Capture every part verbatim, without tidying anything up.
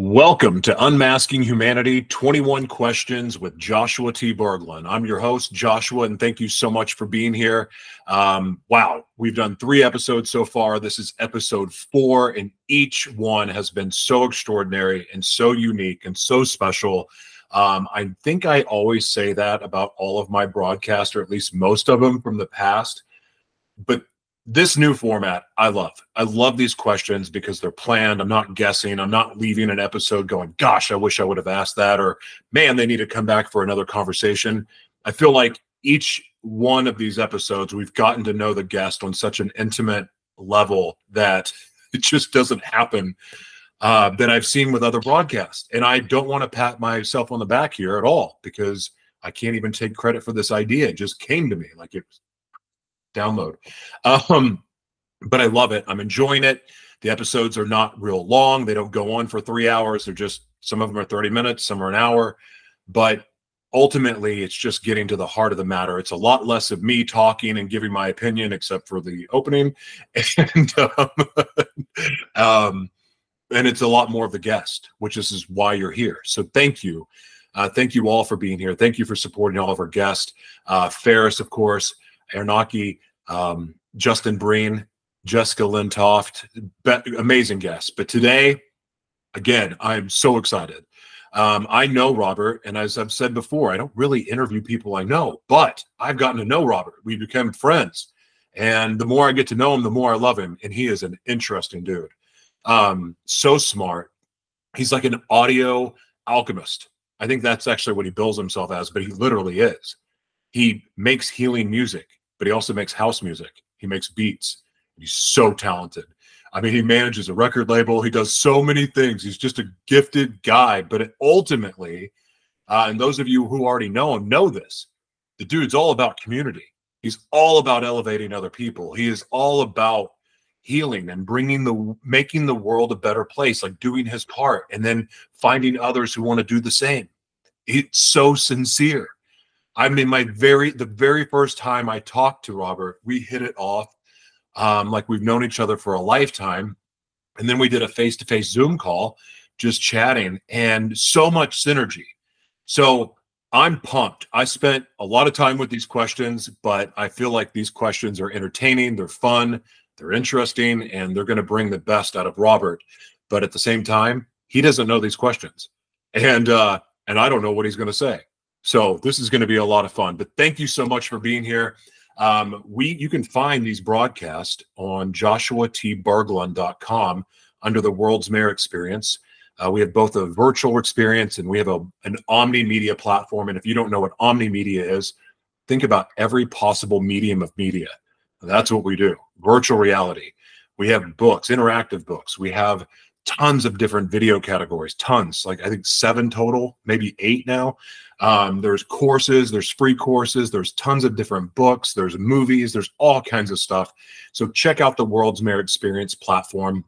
Welcome to Unmasking Humanity, twenty-one Questions with Joshua T. Berglan. I'm your host, Joshua, and thank you so much for being here. Um, wow, we've done three episodes so far. This is episode four, and each one has been so extraordinary and so unique and so special. Um, I think I always say that about all of my broadcasts, or at least most of them from the past, but this new format, I love. I love these questions because they're planned. I'm not guessing. I'm not leaving an episode going, gosh, I wish I would have asked that, or man, they need to come back for another conversation. I feel like each one of these episodes, we've gotten to know the guest on such an intimate level that it just doesn't happen uh, that I've seen with other broadcasts. And I don't want to pat myself on the back here at all, because I can't even take credit for this idea. It just came to me like it was download. Um, but I love it. I'm enjoying it. The episodes are not real long. They don't go on for three hours. They're just, some of them are thirty minutes, some are an hour. But ultimately, it's just getting to the heart of the matter. It's a lot less of me talking and giving my opinion, except for the opening. And, um, um, and it's a lot more of the guest, which is, is why you're here. So thank you. Uh, thank you all for being here. Thank you for supporting all of our guests. Uh, Ferris, of course, Arnaki, um, Justin Breen, Jessica Lintoft, amazing guests. But today, again, I'm so excited. Um, I know Robert, and as I've said before, I don't really interview people I know, but I've gotten to know Robert. We became friends, and the more I get to know him, the more I love him, and he is an interesting dude. Um, so smart. He's like an audio alchemist. I think that's actually what he bills himself as, but he literally is. He makes healing music, but he also makes house music. He makes beats. He's so talented. I mean, he manages a record label. He does so many things. He's just a gifted guy. But it ultimately, uh, and those of you who already know him know this, the dude's all about community. He's all about elevating other people. He is all about healing and bringing the, making the world a better place, like doing his part, and then finding others who want to do the same. It's so sincere. I mean, my very, the very first time I talked to Robert, we hit it off um, like we've known each other for a lifetime. And then we did a face-to-face Zoom call, just chatting, and so much synergy. So I'm pumped. I spent a lot of time with these questions, but I feel like these questions are entertaining, they're fun, they're interesting, and they're going to bring the best out of Robert. But at the same time, he doesn't know these questions. And, uh, and I don't know what he's going to say. So this is going to be a lot of fun, but thank you so much for being here. Um, we, you can find these broadcasts on joshua t berglan dot com under the World's Mayor Experience. Uh, we have both a virtual experience and we have a, an omni-media platform. And if you don't know what omni-media is, think about every possible medium of media. That's what we do. Virtual reality. We have books, interactive books. We have tons of different video categories, tons, like I think seven total, maybe eight now. Um, there's courses, there's free courses, there's tons of different books, there's movies, there's all kinds of stuff. So check out the World's Mayor Experience platform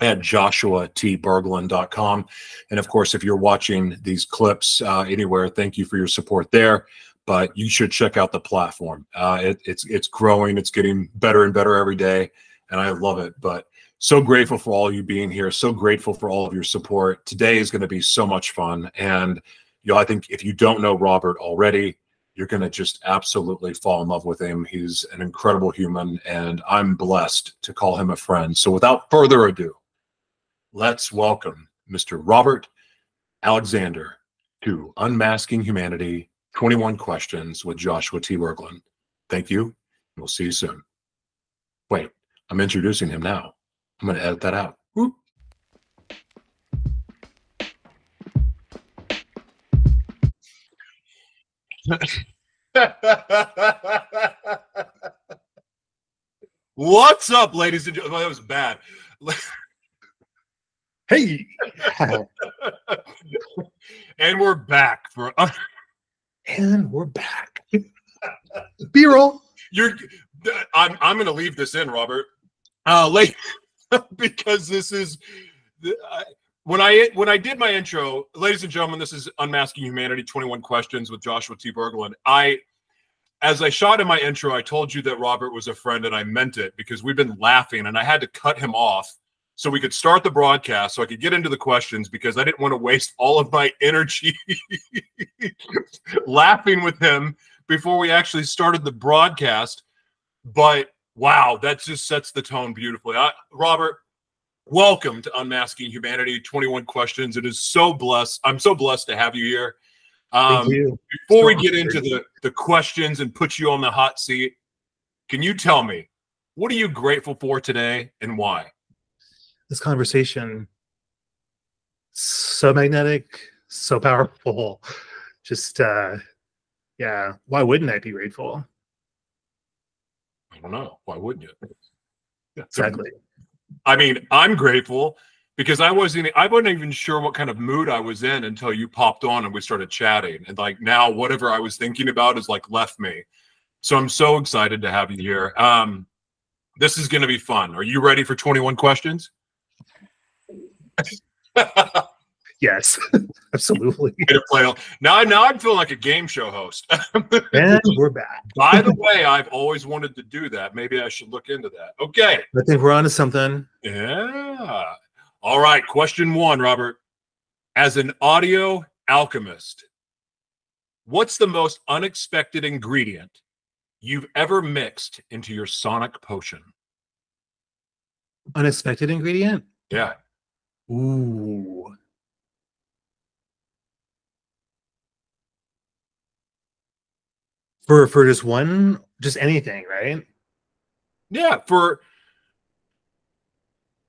at joshua t berglan dot com. And of course, if you're watching these clips uh, anywhere, thank you for your support there. But you should check out the platform. Uh, it, it's, it's growing, it's getting better and better every day, and I love it. But so grateful for all you being here. So grateful for all of your support. Today is going to be so much fun. And you know, I think if you don't know Robert already, you're going to just absolutely fall in love with him. He's an incredible human, and I'm blessed to call him a friend. So without further ado, let's welcome Mister Robert Alexander to Unmasking Humanity, twenty-one Questions with Joshua T. Berglan. Thank you. We'll see you soon. Wait, I'm introducing him now. I'm going to edit that out. Whoop. What's up, ladies and gentlemen? Oh, that was bad. Hey. And we're back for and we're back. B-roll. You're I'm I'm going to leave this in, Robert. Uh late because this is I, when I when I did my intro, ladies and gentlemen, this is Unmasking Humanity, twenty-one Questions with Joshua T. Berglan. I, as I shot in my intro, I told you that Robert was a friend, and I meant it because we've been laughing, and I had to cut him off so we could start the broadcast, so I could get into the questions, because I didn't want to waste all of my energy laughing with him before we actually started the broadcast. But wow, that just sets the tone beautifully. I, Robert, welcome to Unmasking Humanity, twenty-one Questions. It is so blessed. I'm so blessed to have you here. Um, Thank you. Before we get into the, the questions and put you on the hot seat, can you tell me, what are you grateful for today and why? This conversation, so magnetic, so powerful. Just, uh, yeah, why wouldn't I be grateful? I don't know. Why wouldn't you? Yeah, exactly. I mean, I'm grateful because I wasn't, I wasn't even sure what kind of mood I was in until you popped on and we started chatting. And like now, whatever I was thinking about is like left me. So I'm so excited to have you here. Um, this is going to be fun. Are you ready for twenty-one questions? Yes, absolutely. Now, now I'm feeling like a game show host. And we're back. By the way, I've always wanted to do that. Maybe I should look into that. Okay. I think we're on to something. Yeah. All right. Question one, Robert. As an audio alchemist, what's the most unexpected ingredient you've ever mixed into your sonic potion? Unexpected ingredient? Yeah. Ooh. For, for just one, just anything, right? Yeah, for,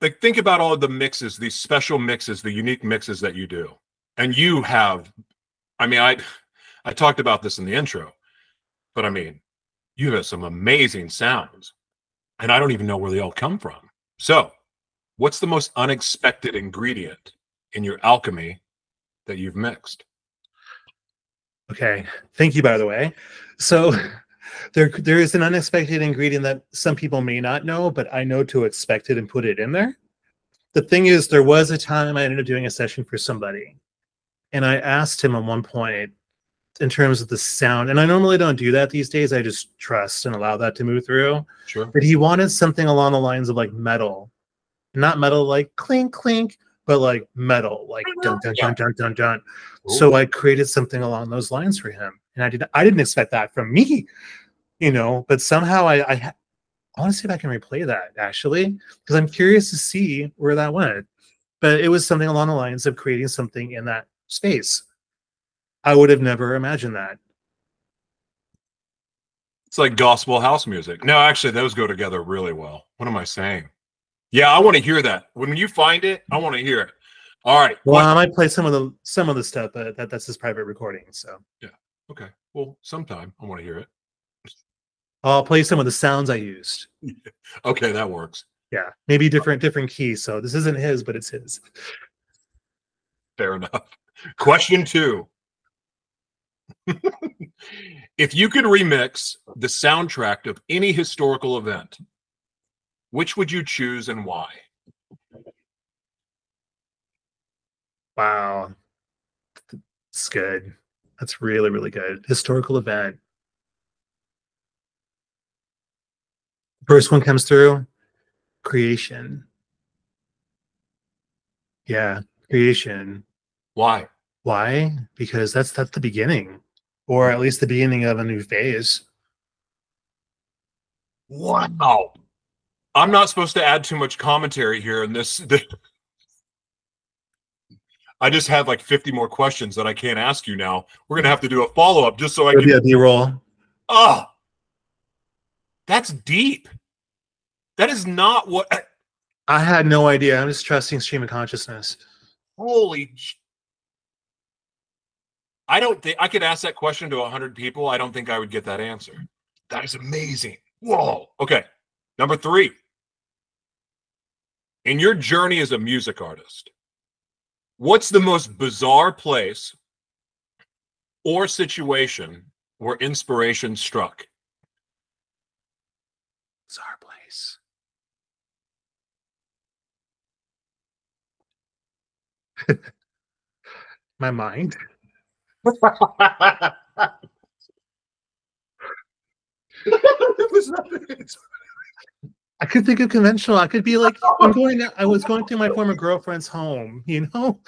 like, think about all the mixes, these special mixes, the unique mixes that you do. And you have, I mean, I, I talked about this in the intro, but I mean, you have some amazing sounds, and I don't even know where they all come from. So what's the most unexpected ingredient in your alchemy that you've mixed? Okay. Thank you, by the way. So there, there is an unexpected ingredient that some people may not know, but I know to expect it and put it in there. The thing is, there was a time I ended up doing a session for somebody, and I asked him at one point in terms of the sound, and I normally don't do that these days. I just trust and allow that to move through. Sure. But he wanted something along the lines of like metal, not metal like clink, clink, but like metal, like dun dun dun dun dun dun. Ooh. So I created something along those lines for him, and I didn't I didn't expect that from me, you know. But somehow I I, I want to see if I can replay that actually, because I'm curious to see where that went. But it was something along the lines of creating something in that space. I would have never imagined that. It's like gospel house music. No, actually, those go together really well. What am I saying? Yeah, I want to hear that. When you find it, I want to hear it. All right. Well, question. I might play some of the some of the stuff, but that, that's his private recording. So yeah. Okay. Well, sometime I want to hear it. I'll play some of the sounds I used. Okay, that works. Yeah, maybe different different keys. So this isn't his, but it's his. Fair enough. Question two. If you could remix the soundtrack of any historical event, which would you choose and why? Wow. That's good. That's really, really good. Historical event. First one comes through. Creation. Yeah, creation. Why? Why? Because that's that's the beginning, or at least the beginning of a new phase. Wow. I'm not supposed to add too much commentary here in this. The, I just have like fifty more questions that I can't ask you now. We're going to have to do a follow-up just so I It'll can... be a B-roll. Oh, that's deep. That is not what... I, I had no idea. I'm just trusting stream of consciousness. Holy... I don't think... I could ask that question to one hundred people. I don't think I would get that answer. That is amazing. Whoa. Okay. Number three. In your journey as a music artist, what's the most bizarre place or situation where inspiration struck? Bizarre place. My mind. I could think of conventional. I could be like, I'm going to, I was going to my former girlfriend's home, you know,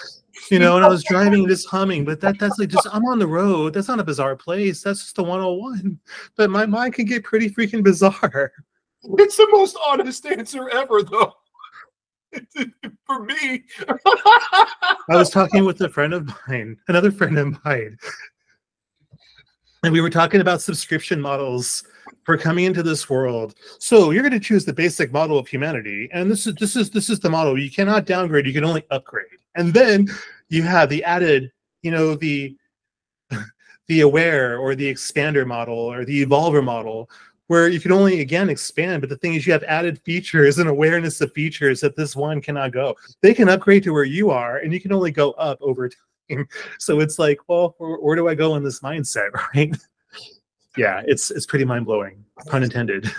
you know, and I was driving this humming, but that that's like just, I'm on the road. That's not a bizarre place. That's just the one oh one. But my mind can get pretty freaking bizarre. It's the most honest answer ever, though. For me. I was talking with a friend of mine, another friend of mine. And we were talking about subscription models for coming into this world. So you're going to choose the basic model of humanity, and this is this is this is the model. You cannot downgrade; you can only upgrade. And then you have the added, you know, the the aware or the expander model or the evolver model, where you can only again expand. But the thing is, you have added features and awareness of features that this one cannot go. They can upgrade to where you are, and you can only go up over time. So it's like, well, where, where do I go in this mindset, right? Yeah, it's it's pretty mind-blowing, pun intended.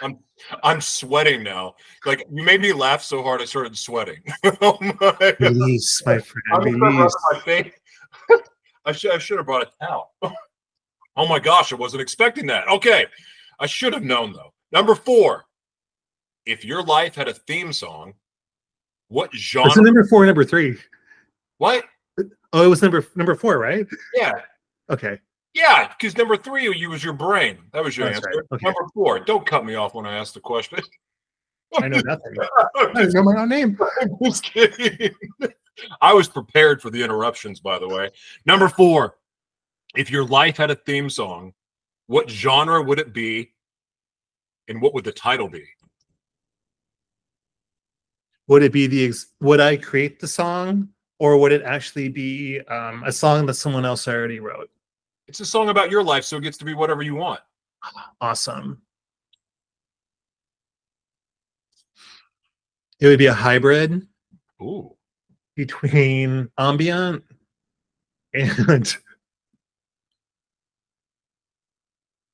I'm I'm sweating now. Like, you made me laugh so hard I started sweating. Oh my release, God. My friend, release. I, think, I should I should have brought a towel. Oh my gosh, I wasn't expecting that. Okay, I should have known though. Number four, if your life had a theme song, what genre? It's number four, number three. What? Oh, it was number number four, right? Yeah. Okay. Yeah, because number three you was your brain. That was your That's answer. Right. Okay. Number four. Don't cut me off when I ask the question. I know nothing. I know my own name. I'm just kidding. I was prepared for the interruptions, by the way. Number four. If your life had a theme song, what genre would it be? And what would the title be? Would it be the ex would I create the song, or would it actually be um, a song that someone else already wrote? It's a song about your life, so it gets to be whatever you want. Awesome. It would be a hybrid. Ooh. Between ambient and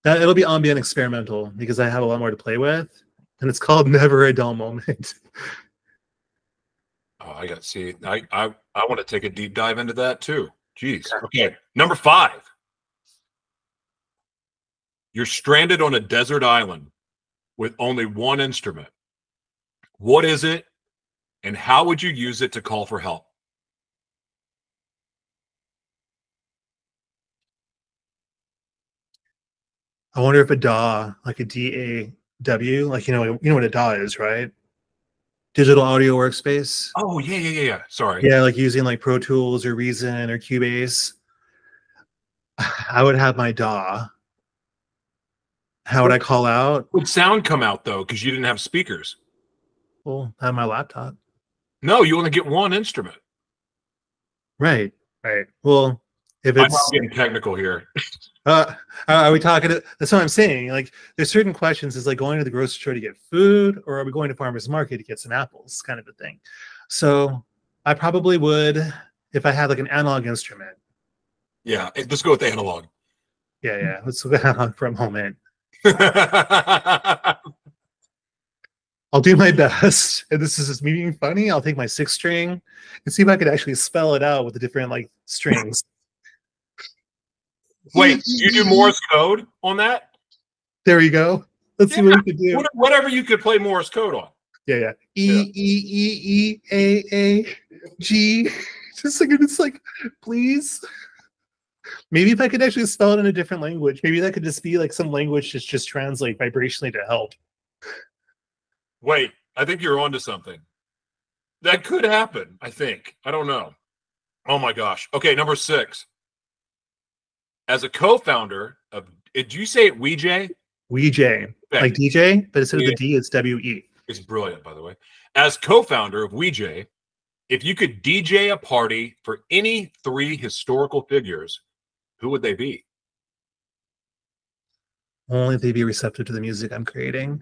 that, it'll be ambient experimental because I have a lot more to play with, and it's called Never a Dull Moment. Oh, I got to see. I I, I want to take a deep dive into that too. Jeez. Okay. Number five. You're stranded on a desert island with only one instrument. What is it, and how would you use it to call for help? I wonder if a D A W, like a D A W, like you know, you know what a D A W is, right? Digital audio workspace. Oh yeah, yeah, yeah, yeah. Sorry. Yeah, like using like Pro Tools or Reason or Cubase. I would have my D A W. How would I call out? Would sound come out though, because you didn't have speakers? Well, I have my laptop. No, you only get one instrument. Right, right. Well, if it's I'm not getting technical here. Uh, are we talking? To, that's what I'm saying. Like, there's certain questions. Is like going to the grocery store to get food, or are we going to farmer's market to get some apples, kind of a thing. So, I probably would if I had like an analog instrument. Yeah, let's go with the analog. Yeah, yeah. Let's go with the analog for a moment. I'll do my best. And this is just me being funny. I'll take my six string and see if I could actually spell it out with the different like strings. Wait, you do Morse code on that? There you go. Let's yeah. see what we can do. Whatever you could play Morse code on. Yeah, yeah. E yeah. E E E A A G. Just like it's like, please. Maybe if I could actually spell it in a different language, maybe that could just be like some language that's just translate vibrationally to help. Wait, I think you're onto something. That could happen. I think. I don't know. Oh my gosh. Okay, number six. As a co-founder of, did you say it WeJ? WeJ, like D J, but instead of the D, it's W E. It's brilliant, by the way. As co-founder of WeJ, if you could D J a party for any three historical figures, who would they be? Only if they be receptive to the music I'm creating.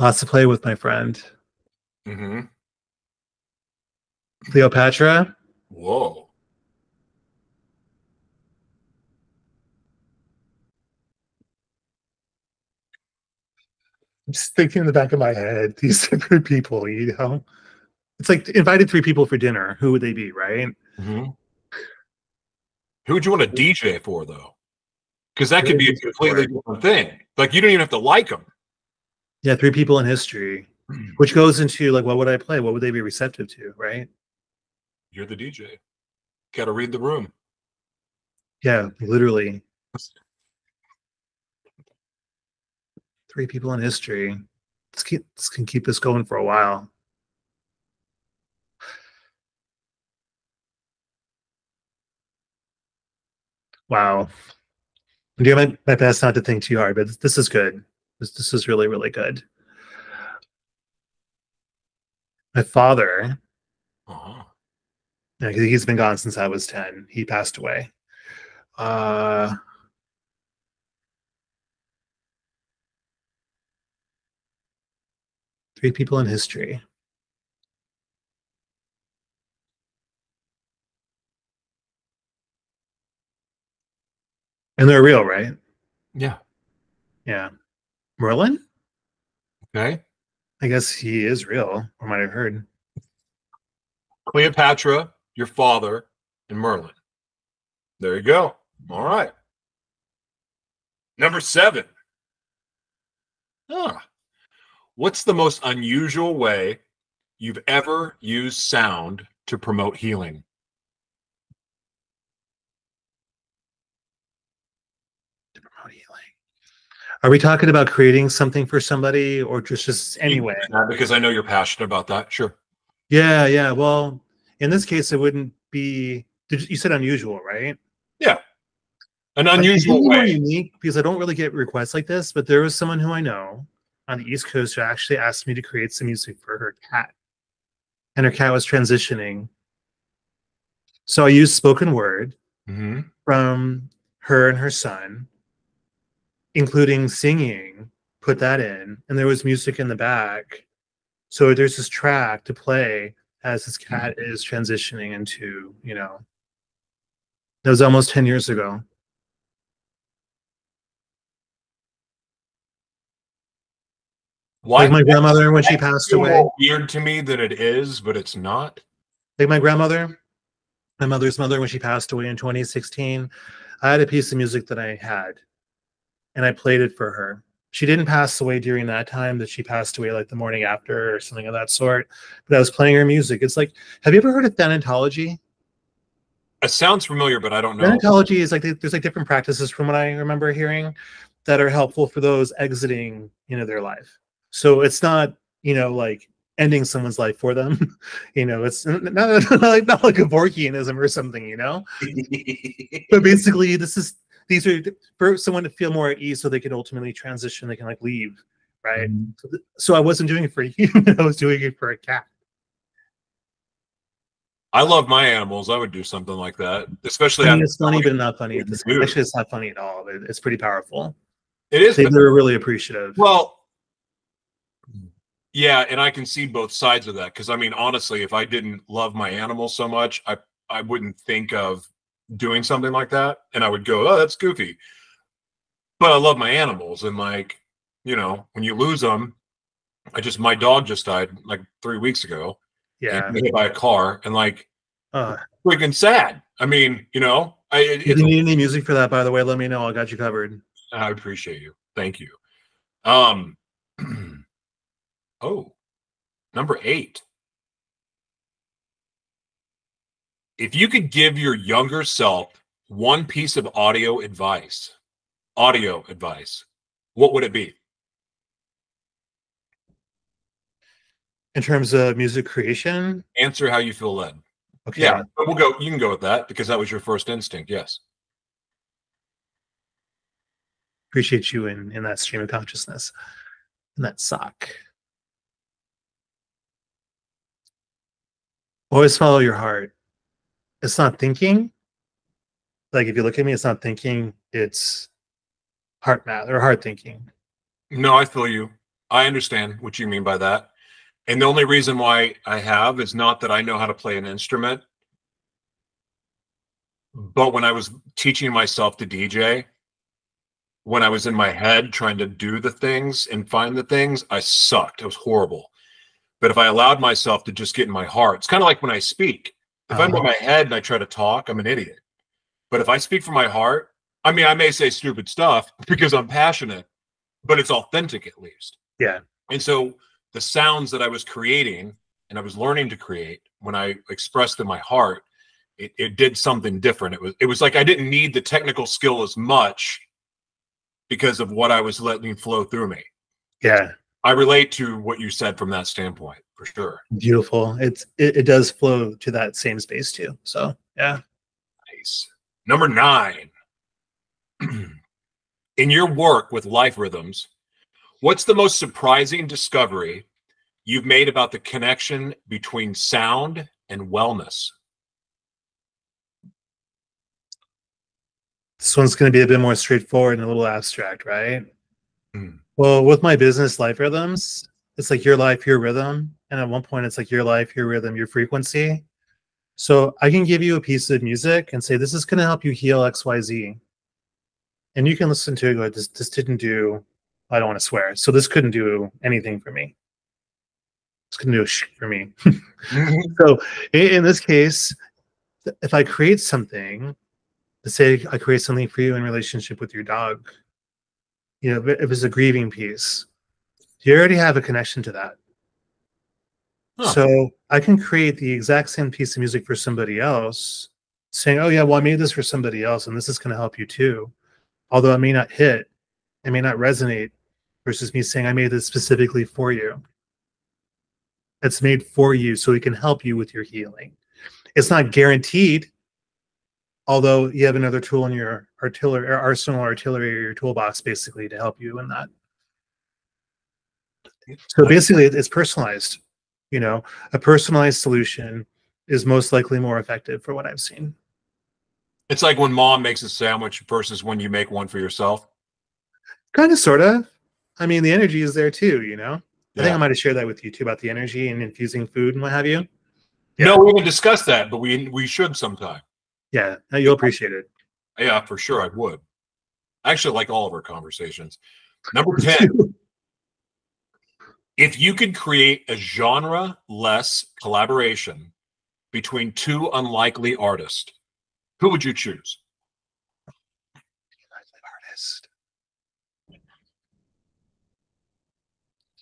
Lots to play with, my friend. Mm-hmm. Cleopatra. Whoa. I'm just thinking in the back of my head, these different people, you know? It's like invited three people for dinner. Who would they be, right? Mm-hmm. Who would you want to D J for, though? Because that could be a completely different thing. Like, you don't even have to like them. Yeah, three people in history, which goes into, like, what would I play? What would they be receptive to, right? You're the D J. Got to read the room. Yeah, literally. Three people in history. Let's keep, let's can keep this going for a while. Wow. I'm doing my, my best not to think too hard, but this is good. This, this is really, really good. My father, uh-huh. yeah, he's been gone since I was ten. He passed away. Uh, three people in history. And they're real, right? Yeah. Yeah. Merlin? Okay. I guess he is real, or might have heard. Cleopatra, your father, and Merlin. There you go. All right. Number seven. Huh. What's the most unusual way you've ever used sound to promote healing? Are we talking about creating something for somebody, or just just anyway? Because I know you're passionate about that. Sure. Yeah, yeah. Well, in this case, it wouldn't be. Did you said unusual, right? Yeah, an unusual way. Unique, because I don't really get requests like this. But there was someone who I know on the East Coast who actually asked me to create some music for her cat, and her cat was transitioning. So I used spoken word mm-hmm. from her and her son, including singing, put that in, and there was music in the back. So there's this track to play as this cat is transitioning into, you know, that was almost ten years ago. Why? Like my grandmother, when she passed away. Weird to me that it is, but it's not. Like my grandmother, my mother's mother, when she passed away in twenty sixteen, I had a piece of music that I had. And I played it for her. She didn't pass away during that time, that she passed away like the morning after or something of that sort. But I was playing her music. It's like, have you ever heard of thanatology? It sounds familiar, but I don't know. Thanatology is like, there's like different practices from what I remember hearing that are helpful for those exiting, you know, their life. So it's not, you know, like ending someone's life for them. You know, it's not, not, like, not like a Vorkianism or something, you know? But basically this is, these are for someone to feel more at ease so they can ultimately transition, they can like leave, right? Mm-hmm. so, th so I wasn't doing it for you, I was doing it for a cat. I love my animals. I would do something like that, especially. I mean, it's funny, but not funny. It's, actually, it's not funny at all. It, it's pretty powerful. It is. They, they're really appreciative. Well, yeah, and I can see both sides of that because, I mean, honestly, if I didn't love my animals so much, I I wouldn't think of doing something like that, and I would go, oh, that's goofy, but I love my animals. And like, you know, when you lose them, I just, my dog just died like three weeks ago. Yeah, hit by a car, and like uh, freaking sad. I mean, you know, I it, if you need any music for that, by the way, let me know. I got you covered. I appreciate you. Thank you. Um oh, number eight. If you could give your younger self one piece of audio advice, audio advice, what would it be? In terms of music creation? Answer how you feel led. Okay. Yeah, but we'll go, you can go with that because that was your first instinct. Yes. Appreciate you in, in that stream of consciousness, in that sock. Always follow your heart. It's not thinking. Like if you look at me, it's not thinking. It's heart math or heart thinking. No, I feel you. I understand what you mean by that. And the only reason why I have is not that I know how to play an instrument, but when I was teaching myself to D J, when I was in my head trying to do the things and find the things, I sucked. It was horrible. But if I allowed myself to just get in my heart, it's kind of like when I speak. If um, I'm in my head and I try to talk, I'm an idiot. But if I speak from my heart, I mean, I may say stupid stuff because I'm passionate, but it's authentic at least. Yeah. And so the sounds that I was creating and I was learning to create when I expressed in my heart, it, it did something different. It was, it was like I didn't need the technical skill as much because of what I was letting flow through me. Yeah. I relate to what you said from that standpoint, for sure. Beautiful. It's, it, it does flow to that same space too. So, yeah. Nice. Number nine. In your work with Life Rhythms, what's the most surprising discovery you've made about the connection between sound and wellness? This one's going to be a bit more straightforward and a little abstract, right? Mm. Well, with my business, Life Rhythms, it's like your life, your rhythm. And at one point, it's like your life, your rhythm, your frequency. So I can give you a piece of music and say, this is going to help you heal X Y Z. And you can listen to it and go, this, this didn't do, I don't want to swear. So this couldn't do anything for me. This couldn't do a shit for me. So in this case, if I create something, let's say I create something for you in relationship with your dog, you know, if it's a grieving piece, you already have a connection to that. Huh. So I can create the exact same piece of music for somebody else, saying, oh yeah, well, I made this for somebody else, and this is going to help you too. Although it may not hit, it may not resonate, versus me saying, I made this specifically for you. It's made for you so it can help you with your healing. It's not guaranteed, although you have another tool in your artillery, or arsenal, artillery, or your toolbox, basically, to help you in that. So basically, it's personalized. You know, a personalized solution is most likely more effective for what I've seen. It's like when mom makes a sandwich versus when you make one for yourself. Kind of, sort of. I mean, the energy is there too, you know? Yeah. I think I might have shared that with you too, about the energy and infusing food and what have you. Yeah. No, we won't discuss that, but we we should sometime. Yeah, you'll appreciate it. Yeah, for sure I would. Actually, like all of our conversations. Number ten. If you could create a genre-less collaboration between two unlikely artists, who would you choose? Unlikely artist.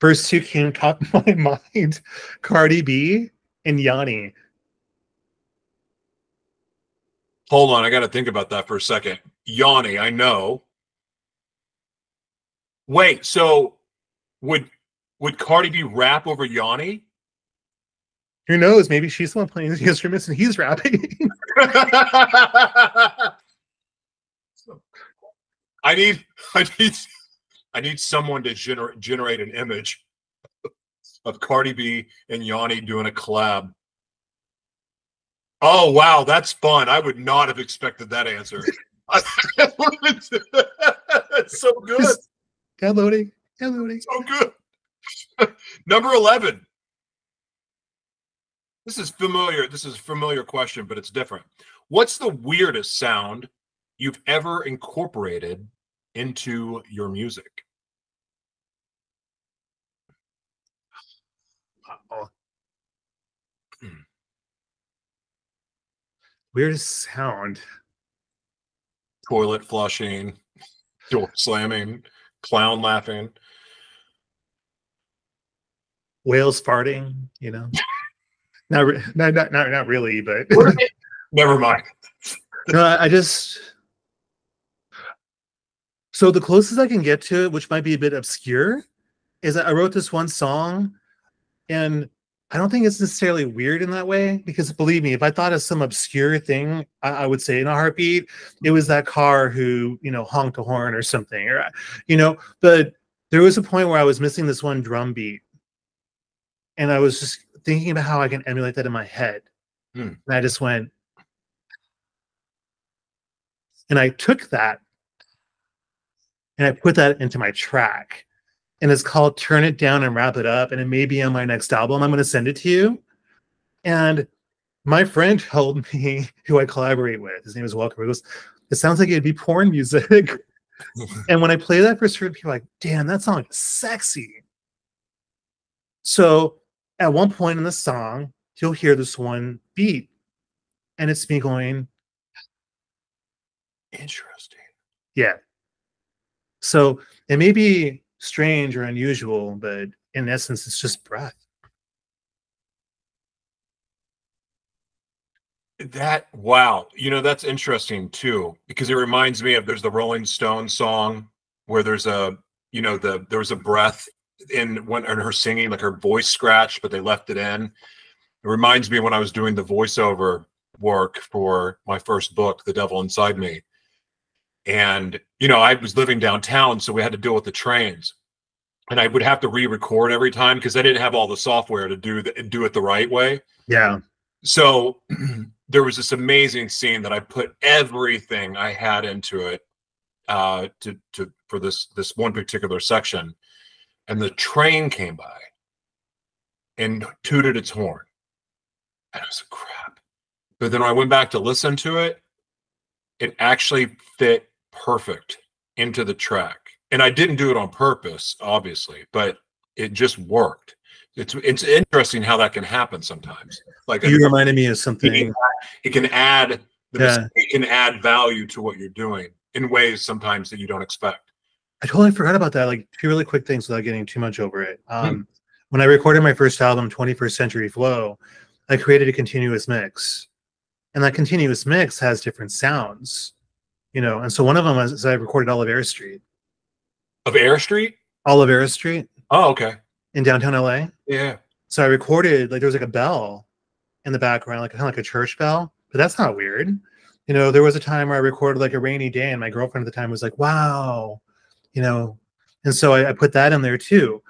First two came top of my mind, Cardi B and Yanni. Hold on, I got to think about that for a second. Yanni, I know. Wait, so would... would Cardi B rap over Yanni? Who knows? Maybe she's the one playing the instruments and he's rapping. I need, I need, I need someone to gener generate an image of Cardi B and Yanni doing a collab. Oh wow, that's fun! I would not have expected that answer. That's so good. Downloading, downloading. So good. Number eleven. This is familiar. This is a familiar question, but it's different. What's the weirdest sound you've ever incorporated into your music? Uh-oh. Weirdest sound. Toilet flushing, door slamming, clown laughing. Whales farting, you know. not, not, not, not really, but never mind. No, I just. So the closest I can get to it, which might be a bit obscure, is that I wrote this one song, and I don't think it's necessarily weird in that way, because believe me, if I thought of some obscure thing, I, I would say in a heartbeat, it was that car who, you know, honked a horn or something, or, you know. But there was a point where I was missing this one drum beat. And I was just thinking about how I can emulate that in my head. Hmm. And I just went, and I took that and I put that into my track. And it's called Turn It Down and Wrap It Up. And it may be on my next album. I'm going to send it to you. And my friend told me, who I collaborate with, his name is Walker, he goes, it sounds like it'd be porn music. And when I play that for certain people, like, damn, that song is sexy. So at one point in the song, you'll hear this one beat and it's me going, interesting. Yeah. So it may be strange or unusual, but in essence, it's just breath. That, wow. You know, that's interesting too, because it reminds me of, there's the Rolling Stone song where there's a, you know, the, there was a breath in when in her singing, like her voice scratched, but they left it in. It reminds me of when I was doing the voiceover work for my first book, The Devil Inside Me. And, you know, I was living downtown, so we had to deal with the trains. And I would have to re-record every time because I didn't have all the software to do the, do it the right way. Yeah. So there was this amazing scene that I put everything I had into it uh, to to for this this one particular section, and the train came by and tooted its horn, and I was like, crap. But then when I went back to listen to it, it actually fit perfect into the track, and I didn't do it on purpose, obviously, but it just worked. It's it's interesting how that can happen sometimes. Like you a, reminded me of something. It can add the yeah. mistake can add value to what you're doing in ways sometimes that you don't expect. I totally forgot about that. Like two really quick things without getting too much over it. Um, hmm. When I recorded my first album, twenty-first century flow, I created a continuous mix, and that continuous mix has different sounds, you know. And so one of them is I recorded Olvera Street. Of Air Street. Olvera Street. Oh, okay. In downtown L A, yeah. So I recorded, like, there was like a bell in the background, like kind of like a church bell, but that's not weird, you know. There was a time where I recorded like a rainy day, and my girlfriend at the time was like, "Wow," you know, and so I, I put that in there too.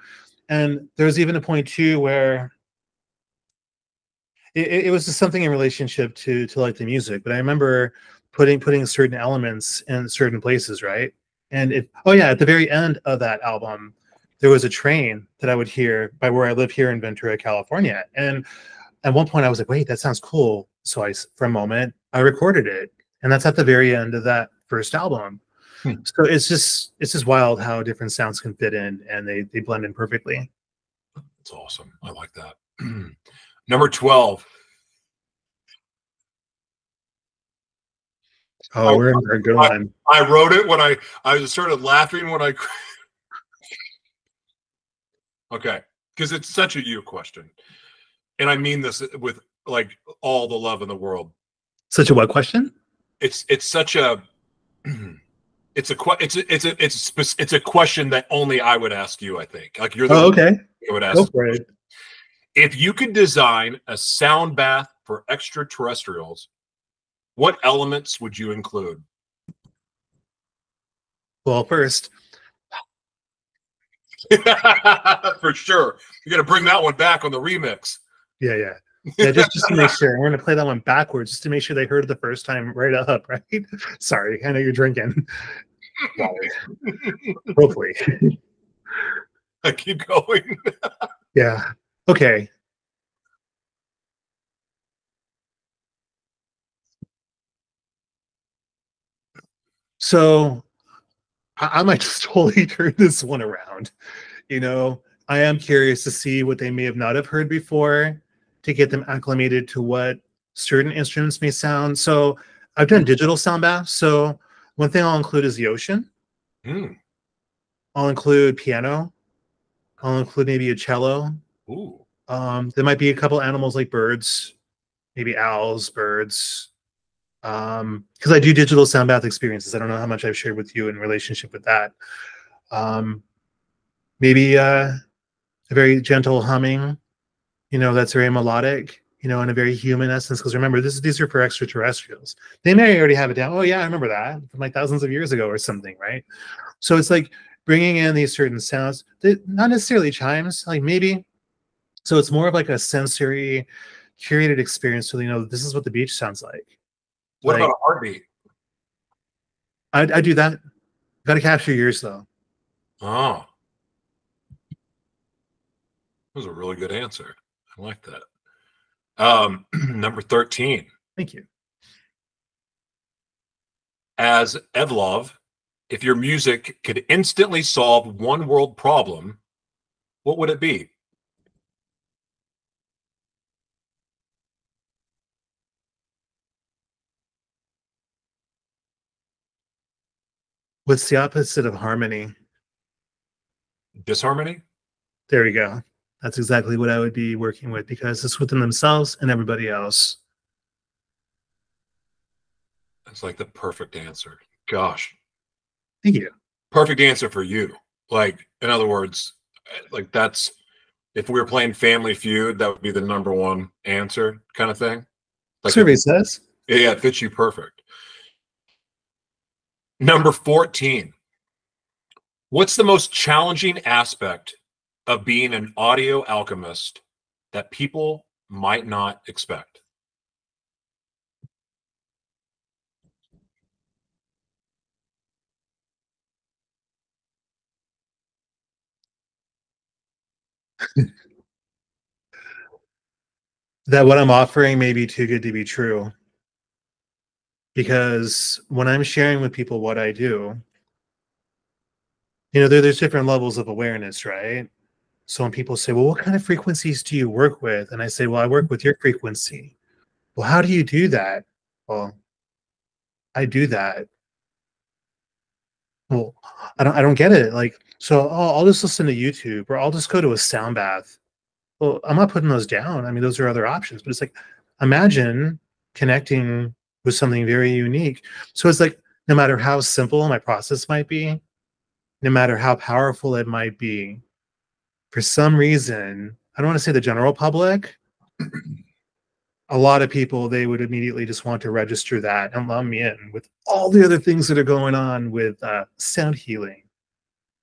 And there was even a point too where it, it was just something in relationship to to like the music, but I remember putting putting certain elements in certain places, right? And it, oh yeah, at the very end of that album, there was a train that I would hear by where I live here in Ventura, California. And at one point I was like, wait, that sounds cool. So I, for a moment, I recorded it. And that's at the very end of that first album. Hmm. So it's just, it's just wild how different sounds can fit in, and they, they blend in perfectly. That's awesome. I like that. Number twelve. Oh, I, we're in a good line. I, I wrote it when I, I started laughing when I, okay, because it's such a you question, and I mean this with like all the love in the world. Such a what question? It's it's such a it's a it's a, it's a, it's a, it's a question that only I would ask you. I think like you're the oh, okay. I would ask. Go for it. If you could design a sound bath for extraterrestrials, what elements would you include? Well, first. For sure, you're gonna bring that one back on the remix. Yeah, yeah, yeah. Just, just to make sure, we're gonna play that one backwards, just to make sure they heard it the first time right up. Right? Sorry, I know you're drinking. Hopefully, I keep going. Yeah. Okay. So. I might just totally turn this one around. You know, I am curious to see what they may have not have heard before to get them acclimated to what certain instruments may sound. So I've done digital sound baths. So one thing I'll include is the ocean. Mm. I'll include piano. I'll include maybe a cello. Ooh. Um, there might be a couple animals like birds, maybe owls, birds. Um, because I do digital sound bath experiences. I don't know how much I've shared with you in relationship with that. Um, maybe uh, a very gentle humming, you know, that's very melodic, you know, in a very human essence. Because remember, this is, these are for extraterrestrials. They may already have it down. Oh, yeah, I remember that from like thousands of years ago or something, right? So it's like bringing in these certain sounds, that, not necessarily chimes, like maybe. So it's more of like a sensory curated experience. So, you know, this is what the beach sounds like. What like, about a heartbeat? I I do that. Got to capture yours though. Oh, that was a really good answer. I like that. Um, number thirteen. Thank you. As Evlov, if your music could instantly solve one world problem, what would it be? What's the opposite of harmony? Disharmony? There we go. That's exactly what I would be working with, because it's within themselves and everybody else. That's like the perfect answer. Gosh. Thank you. Perfect answer for you. Like, in other words, like that's, if we were playing Family Feud, that would be the number one answer kind of thing. Like survey it, says. Yeah, it fits you perfect. Number fourteen. What's the most challenging aspect of being an audio alchemist that people might not expect? That what I'm offering may be too good to be true. Because when I'm sharing with people what I do, you know, there, there's different levels of awareness, right? So when people say, well, what kind of frequencies do you work with? And I say, well, I work with your frequency. Well, how do you do that? Well, I do that. Well, I don't, I don't get it. Like, so I'll, I'll just listen to YouTube, or I'll just go to a sound bath. Well, I'm not putting those down. I mean, those are other options, but it's like, imagine connecting with something very unique. So it's like, no matter how simple my process might be, no matter how powerful it might be, for some reason, I don't want to say the general public, a lot of people, they would immediately just want to register that and let me in with all the other things that are going on with uh, sound healing.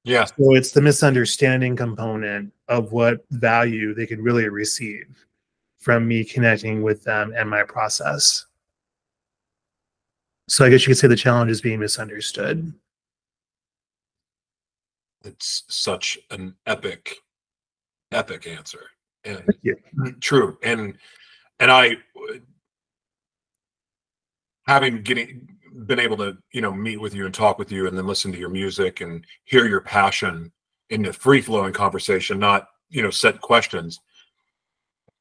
Yeah. So it's the misunderstanding component of what value they could really receive from me connecting with them and my process. So I guess you could say the challenge is being misunderstood. It's such an epic, epic answer. And yeah. True. And and I, having getting been able to, you know, meet with you and talk with you and then listen to your music and hear your passion in the free-flowing conversation, not, you know, set questions.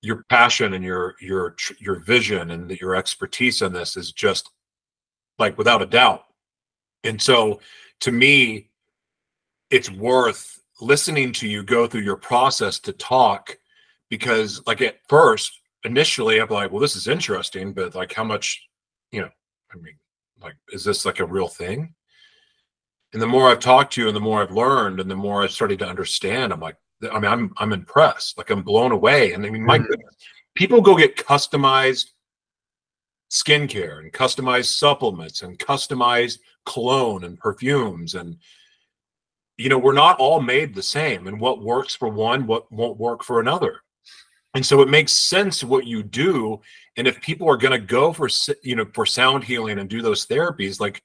Your passion and your your your vision and your expertise in this is just like without a doubt. And so to me, it's worth listening to you go through your process to talk, because like at first, initially I'm like, well, this is interesting, but like how much, you know, I mean, like, is this like a real thing? And the more I've talked to you and the more I've learned and the more I've started to understand, I'm like, I mean, I'm, I'm impressed. Like I'm blown away. And I mean, my mm-hmm. goodness, people go get customized skincare and customized supplements and customized cologne and perfumes. And, you know, we're not all made the same, and what works for one, what won't work for another. And so it makes sense what you do. And if people are going to go for, you know, for sound healing and do those therapies, like,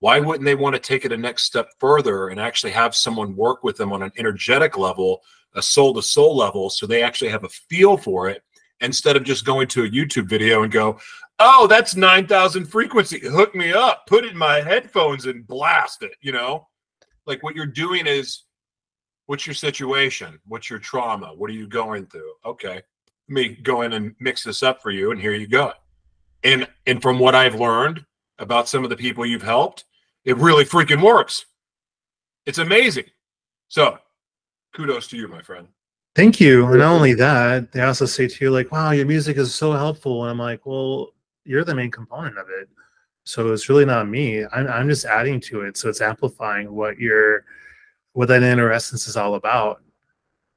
why wouldn't they want to take it a next step further and actually have someone work with them on an energetic level, a soul to soul level, so they actually have a feel for it, instead of just going to a YouTube video and go, oh, that's nine thousand frequency, hook me up, put it in my headphones and blast it, you know? Like what you're doing is, what's your situation? What's your trauma? What are you going through? Okay, let me go in and mix this up for you, and here you go. And and from what I've learned about some of the people you've helped, it really freaking works. It's amazing. So kudos to you, my friend. Thank you. And not only that, they also say to you, like, wow, your music is so helpful. And I'm like, well, you're the main component of it. So it's really not me. I'm, I'm just adding to it. So it's amplifying what your, what that inner essence is all about.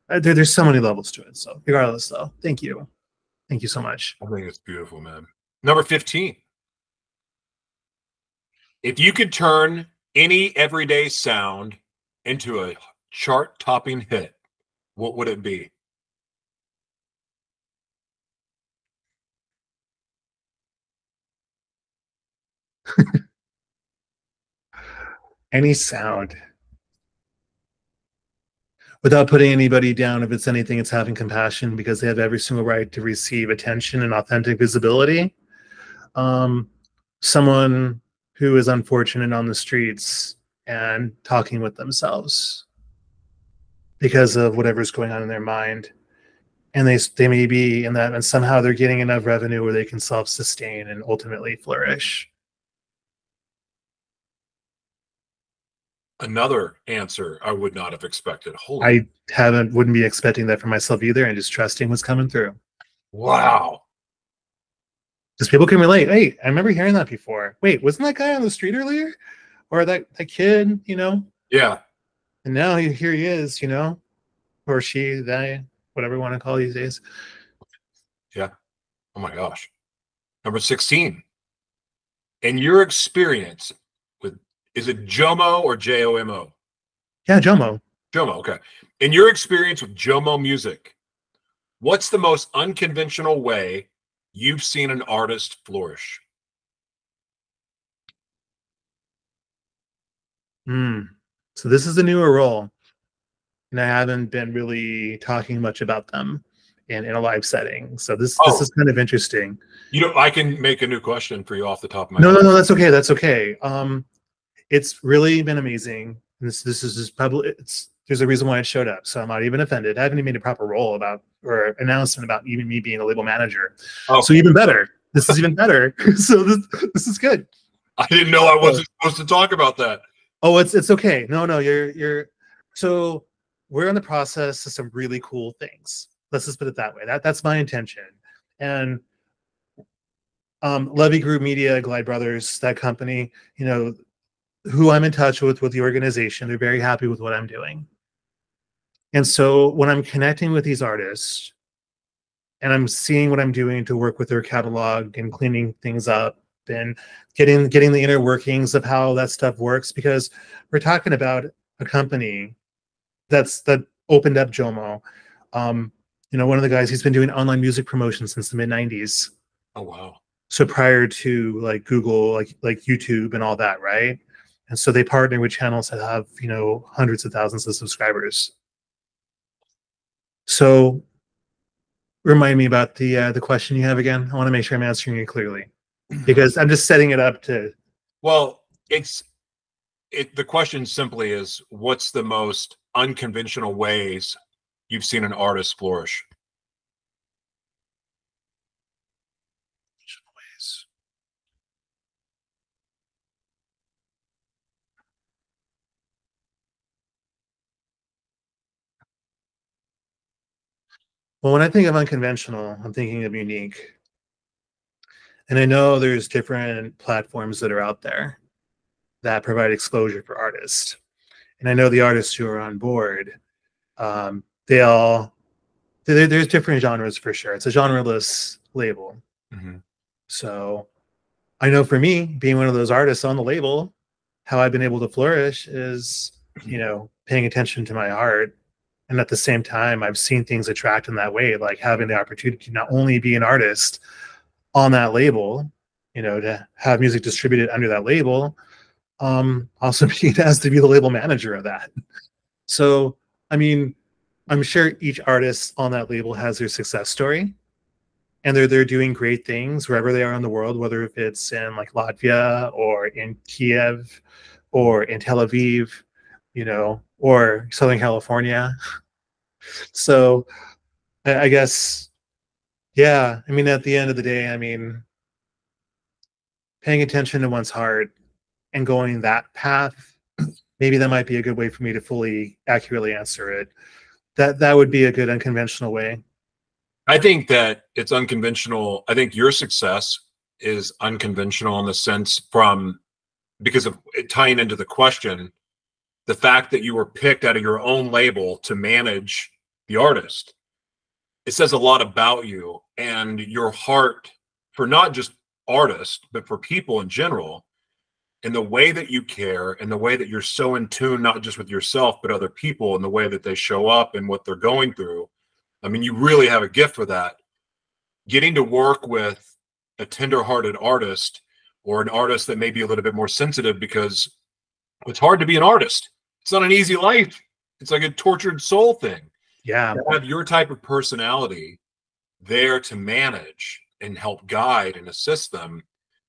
There, there's so many levels to it. So regardless, though, thank you. Thank you so much. I think it's beautiful, man. Number fifteen. If you could turn any everyday sound into a chart-topping hit, what would it be? Any sound, without putting anybody down. If it's anything, it's having compassion, because they have every single right to receive attention and authentic visibility. Um, someone who is unfortunate on the streets and talking with themselves because of whatever's going on in their mind, and they they may be in that, and somehow they're getting enough revenue where they can self-sustain and ultimately flourish. another answer I would not have expected. Holy, I haven't, wouldn't be expecting that for myself either, and just trusting what's coming through. Wow. Because people can relate. Hey, I remember hearing that before. Wait, wasn't that guy on the street earlier? Or that, that kid, you know? Yeah. And now here he is, you know? Or she, they, whatever you want to call these days. Yeah. Oh my gosh. Number sixteen. In your experience with, is it Jomo or J O M O? Yeah, Jomo. Jomo, okay. In your experience with Jomo music, what's the most unconventional way you've seen an artist flourish? Mm. So this is a newer role, and I haven't been really talking much about them in, in a live setting. So this, oh. this is kind of interesting. You know, I can make a new question for you off the top of my no, head. No, no, no, that's okay. That's okay. Um, it's really been amazing. And this, this is just probably, it's, there's a reason why it showed up. So I'm not even offended. I haven't even made a proper role about or announcement about even me being a label manager. Oh. So even better. This is even better. So this, this is good. I didn't know I wasn't uh, supposed to talk about that. Oh, it's it's okay. No, no, you're you're so we're in the process of some really cool things. Let's just put it that way. That that's my intention. And um Levy Group Media, Glide Brothers, that company, you know, who I'm in touch with with the organization, they're very happy with what I'm doing. And so when I'm connecting with these artists and I'm seeing what I'm doing to work with their catalog and cleaning things up and getting getting the inner workings of how that stuff works, because we're talking about a company that's that opened up Jomo. Um, you know, one of the guys, he's been doing online music promotion since the mid nineties. Oh wow. So prior to like Google, like like YouTube and all that, right? And so they partner with channels that have, you know, hundreds of thousands of subscribers. So remind me about the uh, the question you have again. I want to make sure I'm answering it clearly, because I'm just setting it up to. Well, it's it. The question simply is, what's the most unconventional ways you've seen an artist flourish? Well, when I think of unconventional, I'm thinking of unique. And I know there's different platforms that are out there that provide exposure for artists. And I know the artists who are on board, um, they all, they're, there's different genres for sure. It's a genreless label. Mm-hmm. So I know for me, being one of those artists on the label, how I've been able to flourish is, you know, paying attention to my art. And at the same time, I've seen things attract in that way, like having the opportunity to not only be an artist on that label, you know, to have music distributed under that label, um, also being asked to be the label manager of that. So, I mean, I'm sure each artist on that label has their success story, and they're, they're doing great things wherever they are in the world, whether if it's in like Latvia or in Kiev or in Tel Aviv, you know, or Southern California. So I guess, yeah, I mean, at the end of the day, I mean, paying attention to one's heart and going that path, maybe that might be a good way for me to fully accurately answer it. That that would be a good unconventional way. I think that it's unconventional. I think your success is unconventional in the sense from, because of tying into the question, the fact that you were picked out of your own label to manage the artist, it says a lot about you and your heart for not just artists, but for people in general, and the way that you care and the way that you're so in tune, not just with yourself, but other people and the way that they show up and what they're going through. I mean, you really have a gift for that. Getting to work with a tenderhearted artist or an artist that may be a little bit more sensitive, because it's hard to be an artist. It's not an easy life. It's like a tortured soul thing. Yeah. You have your type of personality there to manage and help guide and assist them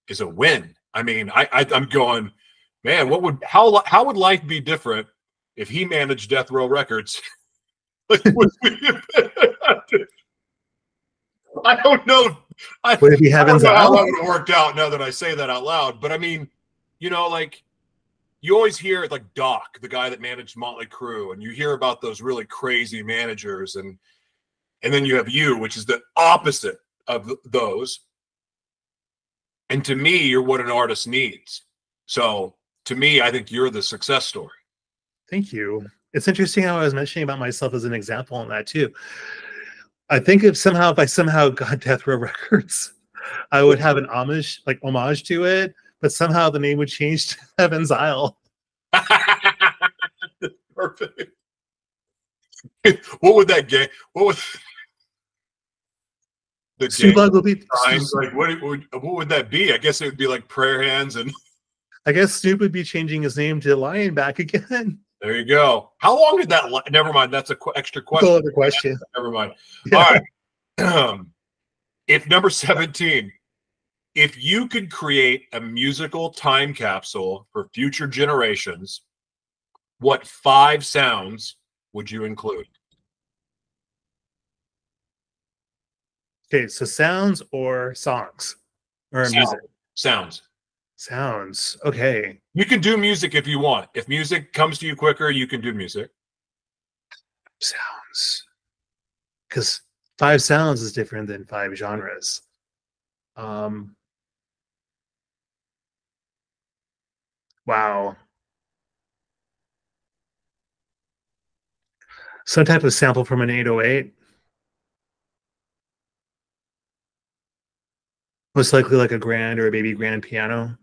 is a win. I mean, I, I I'm going, man, what would how how would life be different if he managed Death Row Records? Like, would we have been? I don't know. I, what if he I don't know how that would have worked out now that I say that out loud. But I mean, you know, like you always hear like Doc, the guy that managed Motley Crue, and you hear about those really crazy managers, and and then you have you, which is the opposite of those. And to me, you're what an artist needs. So to me, I think you're the success story. Thank you. It's interesting how I was mentioning about myself as an example on that too. I think if somehow, if I somehow got Death Row Records, I would have an homage, like homage to it, but somehow the name would change to Heaven's Isle. Perfect. What would that game? What would the Sue game would be? Signs, like what would what would that be? I guess it would be like prayer hands, and I guess Snoop would be changing his name to Lion back again. There you go. How long did that? Never mind. That's a qu extra question. That's another question. Never mind. Yeah. All right. Um, if number seventeen, if you could create a musical time capsule for future generations, what five sounds would you include? Okay, so sounds or songs or sounds. Music? Sounds. Sounds. Okay. You can do music if you want. If music comes to you quicker, you can do music. Sounds. Because five sounds is different than five genres. Um, wow. Some type of sample from an eight oh eight. Most likely like a grand or a baby grand piano.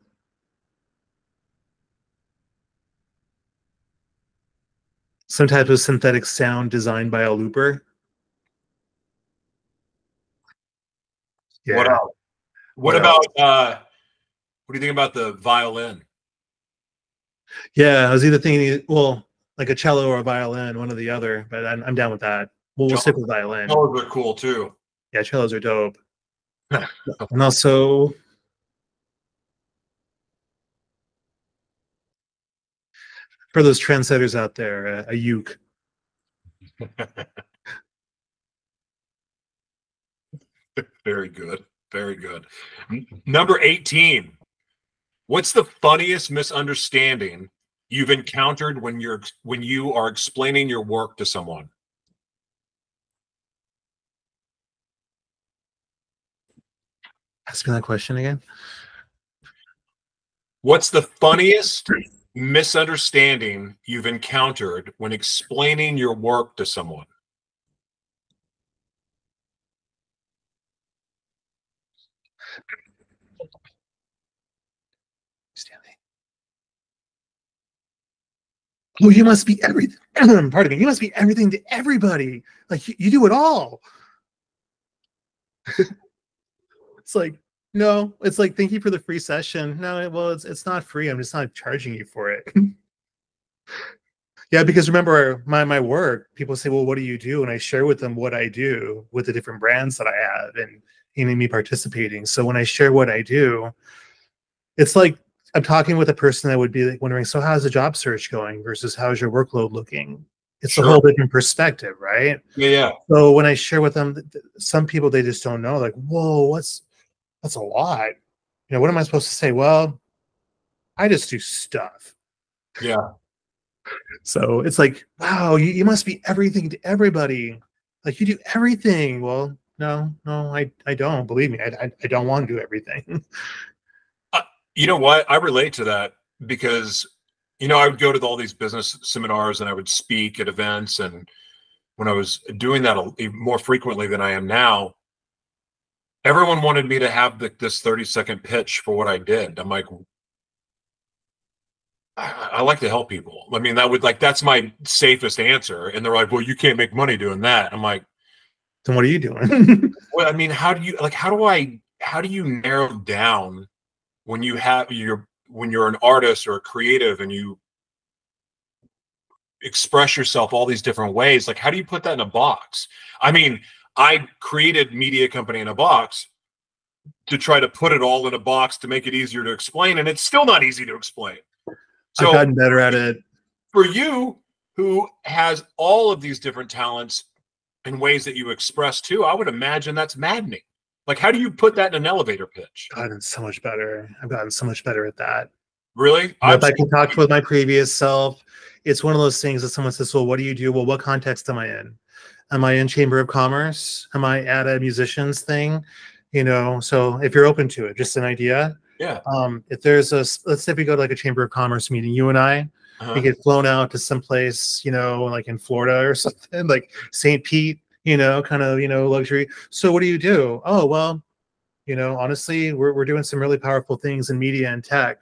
Some type of synthetic sound designed by a looper. Yeah. What about, what about uh, what do you think about the violin? Yeah, I was either thinking, well, like a cello or a violin, one or the other, but I'm, I'm down with that. We'll, we'll stick with violin. Cellos are cool too. Yeah, cellos are dope. And also, for those trendsetters out there, a, a uke. Very good. Very good. Number eighteen. What's the funniest misunderstanding you've encountered when you're when you are explaining your work to someone? Ask me that question again. What's the funniest misunderstanding you've encountered when explaining your work to someone? Stanley. Well, you must be everything. Pardon me. You must be everything to everybody. Like you, you do it all. It's like, no, it's like, thank you for the free session. No, well, it's it's not free. I'm just not charging you for it. Yeah, because remember my, my work, people say, well, what do you do? And I share with them what I do with the different brands that I have and in me participating. So when I share what I do, it's like I'm talking with a person that would be like wondering, so how's the job search going versus how's your workload looking? It's sure. A whole different perspective, right? Yeah, yeah. So when I share with them, some people, they just don't know, like, whoa, what's, that's a lot. You know, what am I supposed to say? Well, I just do stuff. Yeah. So it's like, wow, you, you must be everything to everybody. Like you do everything. Well, no, no, I, I don't. Believe me, I, I, I don't want to do everything. uh, you know what? I relate to that because, you know, I would go to all these business seminars and I would speak at events. And when I was doing that more frequently than I am now, everyone wanted me to have the, this thirty second pitch for what I did. I'm like, I, I like to help people. I mean, that would like, that's my safest answer. And they're like, well, you can't make money doing that. I'm like, then what are you doing? Well, I mean, how do you like, how do I, how do you narrow down when you have your, when you're an artist or a creative and you express yourself all these different ways? Like, how do you put that in a box? I mean, I created Media Company in a Box to try to put it all in a box to make it easier to explain. And it's still not easy to explain. So I've gotten better at it. For you, who has all of these different talents and ways that you express too, I would imagine that's maddening. Like, how do you put that in an elevator pitch? I've gotten so much better. I've gotten so much better at that. Really? If I can talk with my previous self, it's one of those things that someone says, well, what do you do? Well, what context am I in? Am I in Chamber of Commerce? Am I at a musician's thing? You know, so if you're open to it, just an idea. Yeah. Um, if there's a, let's say we go to like a Chamber of Commerce meeting, you and I, uh-huh. we get flown out to someplace, you know, like in Florida or something, like Saint Pete, you know, kind of, you know, luxury. So what do you do? Oh, well, you know, honestly, we're, we're doing some really powerful things in media and tech.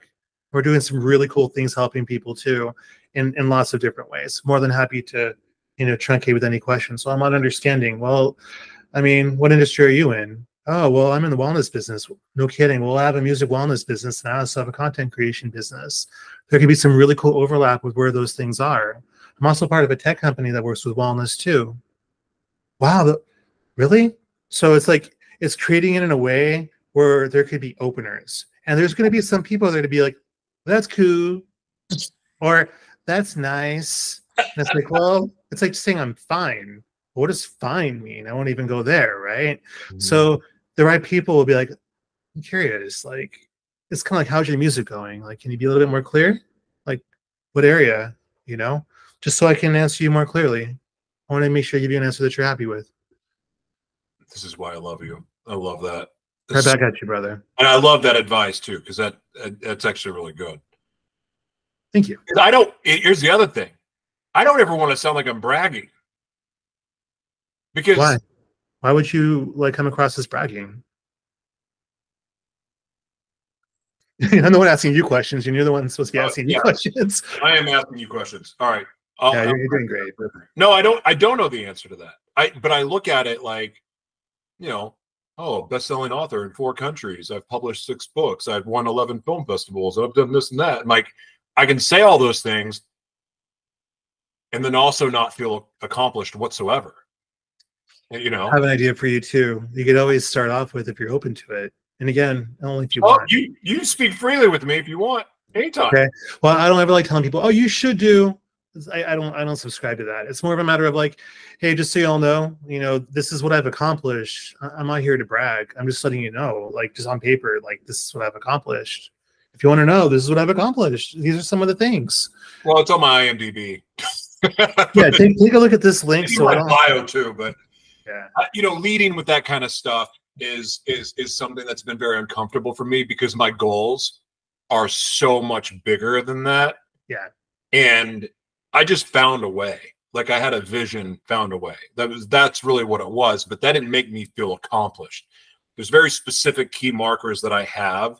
We're doing some really cool things helping people too in, in lots of different ways. More than happy to, you know, truncate with any questions. So I'm not understanding. Well, I mean, what industry are you in? Oh, well, I'm in the wellness business. No kidding. Well, I have a music wellness business and I also have a content creation business. There can be some really cool overlap with where those things are. I'm also part of a tech company that works with wellness too. Wow, really? So it's like, it's creating it in a way where there could be openers. And there's going to be some people that are going to be like, that's cool. Or that's nice. And it's like, well, it's like saying I'm fine. What does fine mean? I won't even go there, right? Mm-hmm. So the right people will be like, I'm curious. Like, it's kind of like, how's your music going? Like, can you be a little bit more clear? Like, what area, you know? Just so I can answer you more clearly. I want to make sure I give you an answer that you're happy with. This is why I love you. I love that. This, right back at you, brother. And I love that advice, too, because that that's actually really good. Thank you. I don't. Here's the other thing. I don't ever want to sound like I'm bragging. Because why? Why would you like come across as bragging? I'm the one asking you questions, and you're the one supposed to be asking uh, yeah. you questions. I am asking you questions. All right. I'll, yeah, you're, you're doing great. No, I don't. I don't know the answer to that. I but I look at it like, you know, oh, best-selling author in four countries. I've published six books. I've won eleven film festivals. I've done this and that. And like, I can say all those things, and then also not feel accomplished whatsoever. You know, I have an idea for you too. You could always start off with if you're open to it, and again, only if you oh, want. You you speak freely with me if you want anytime. Okay. Well, I don't ever like telling people, oh, you should do. I, I don't I don't subscribe to that. It's more of a matter of like, hey, just so y'all know, you know, this is what I've accomplished. I'm not here to brag. I'm just letting you know, like just on paper, like this is what I've accomplished. If you want to know, this is what I've accomplished. These are some of the things. Well, it's on my I M D B. Yeah, take, take a look at this link. So I don't bio too, but yeah, uh, you know, leading with that kind of stuff is is is something that's been very uncomfortable for me because my goals are so much bigger than that. Yeah, and I just found a way. Like I had a vision, found a way. That was that's really what it was, but that didn't make me feel accomplished. There's very specific key markers that I have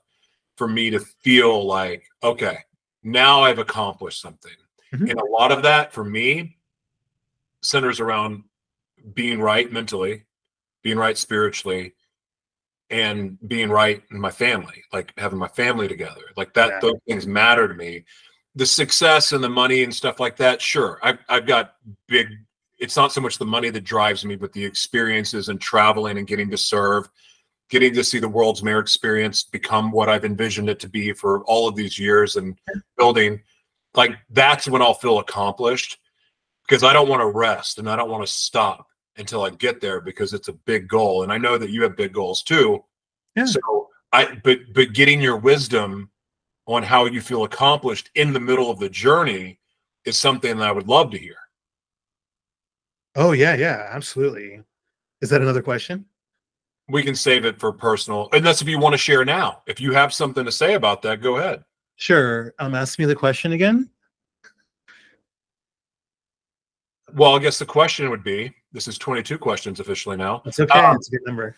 for me to feel like, okay, now I've accomplished something. Mm-hmm. And a lot of that for me centers around being right mentally, being right spiritually, and being right in my family, like having my family together. Like that, yeah. Those things matter to me. The success and the money and stuff like that, sure. I've, I've got big, it's not so much the money that drives me, but the experiences and traveling and getting to serve, getting to see the world's mayor experience become what I've envisioned it to be for all of these years and building. Like that's when I'll feel accomplished because I don't want to rest and I don't want to stop until I get there because it's a big goal. And I know that you have big goals too. Yeah. So I, but, but getting your wisdom on how you feel accomplished in the middle of the journey is something that I would love to hear. Oh, yeah, yeah, absolutely. Is that another question? We can save it for personal. And that's if you want to share now. If you have something to say about that, go ahead. Sure. Um, ask me the question again. Well, I guess the question would be, this is twenty-two questions officially now. That's okay. Um, it's a good number.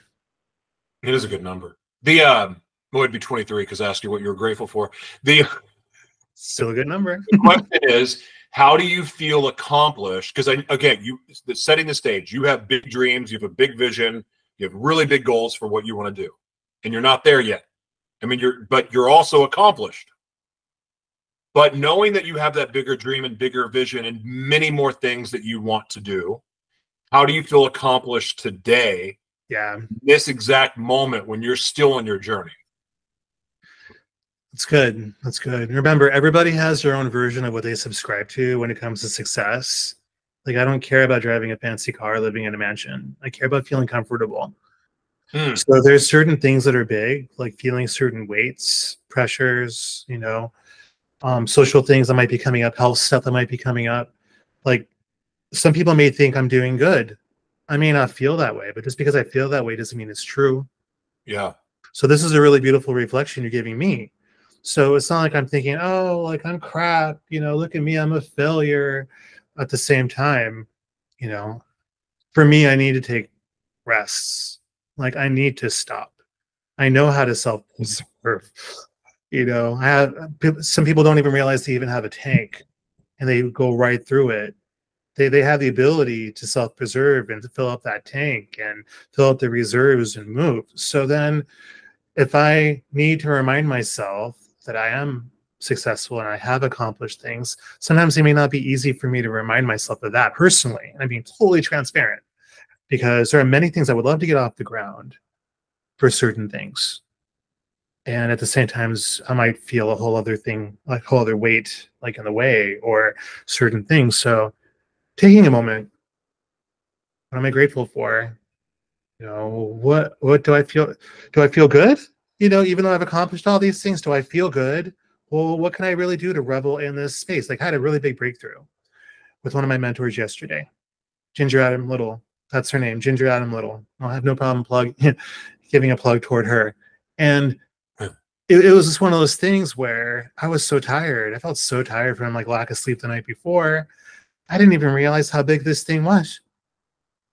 It is a good number. The... Um, Well, it'd be twenty-three because I asked you what you were grateful for. The still a good number. The question is, how do you feel accomplished? Because I again, you setting the stage. You have big dreams. You have a big vision. You have really big goals for what you want to do, and you're not there yet. I mean, you're but you're also accomplished. But knowing that you have that bigger dream and bigger vision and many more things that you want to do, how do you feel accomplished today? Yeah, this exact moment when you're still on your journey. That's good. That's good. Remember, everybody has their own version of what they subscribe to when it comes to success. Like, I don't care about driving a fancy car, living in a mansion. I care about feeling comfortable. Mm. So there's certain things that are big, like feeling certain weights, pressures, you know, um, social things that might be coming up, health stuff that might be coming up. Like some people may think I'm doing good. I may not feel that way, but just because I feel that way doesn't mean it's true. Yeah. So this is a really beautiful reflection you're giving me. So it's not like I'm thinking, oh, like I'm crap, you know, look at me, I'm a failure. At the same time, you know, for me, I need to take rests. Like I need to stop. I know how to self-preserve. You know, I have some people don't even realize they even have a tank, and they go right through it. They they have the ability to self-preserve and to fill up that tank and fill up the reserves and move. So then, if I need to remind myself that I am successful and I have accomplished things, sometimes it may not be easy for me to remind myself of that personally. I'm being totally transparent, because there are many things I would love to get off the ground for certain things. And at the same time, I might feel a whole other thing, like a whole other weight, like in the way, or certain things. So taking a moment, what am I grateful for? You know, what what do I feel? Do I feel good? You know, even though I've accomplished all these things, do I feel good? Well, what can I really do to revel in this space? Like I had a really big breakthrough with one of my mentors yesterday, Ginger Adam Little. That's her name, Ginger Adam Little. I'll have no problem plug giving a plug toward her. And it, it was just one of those things where I was so tired. I felt so tired from like lack of sleep the night before. I didn't even realize how big this thing was.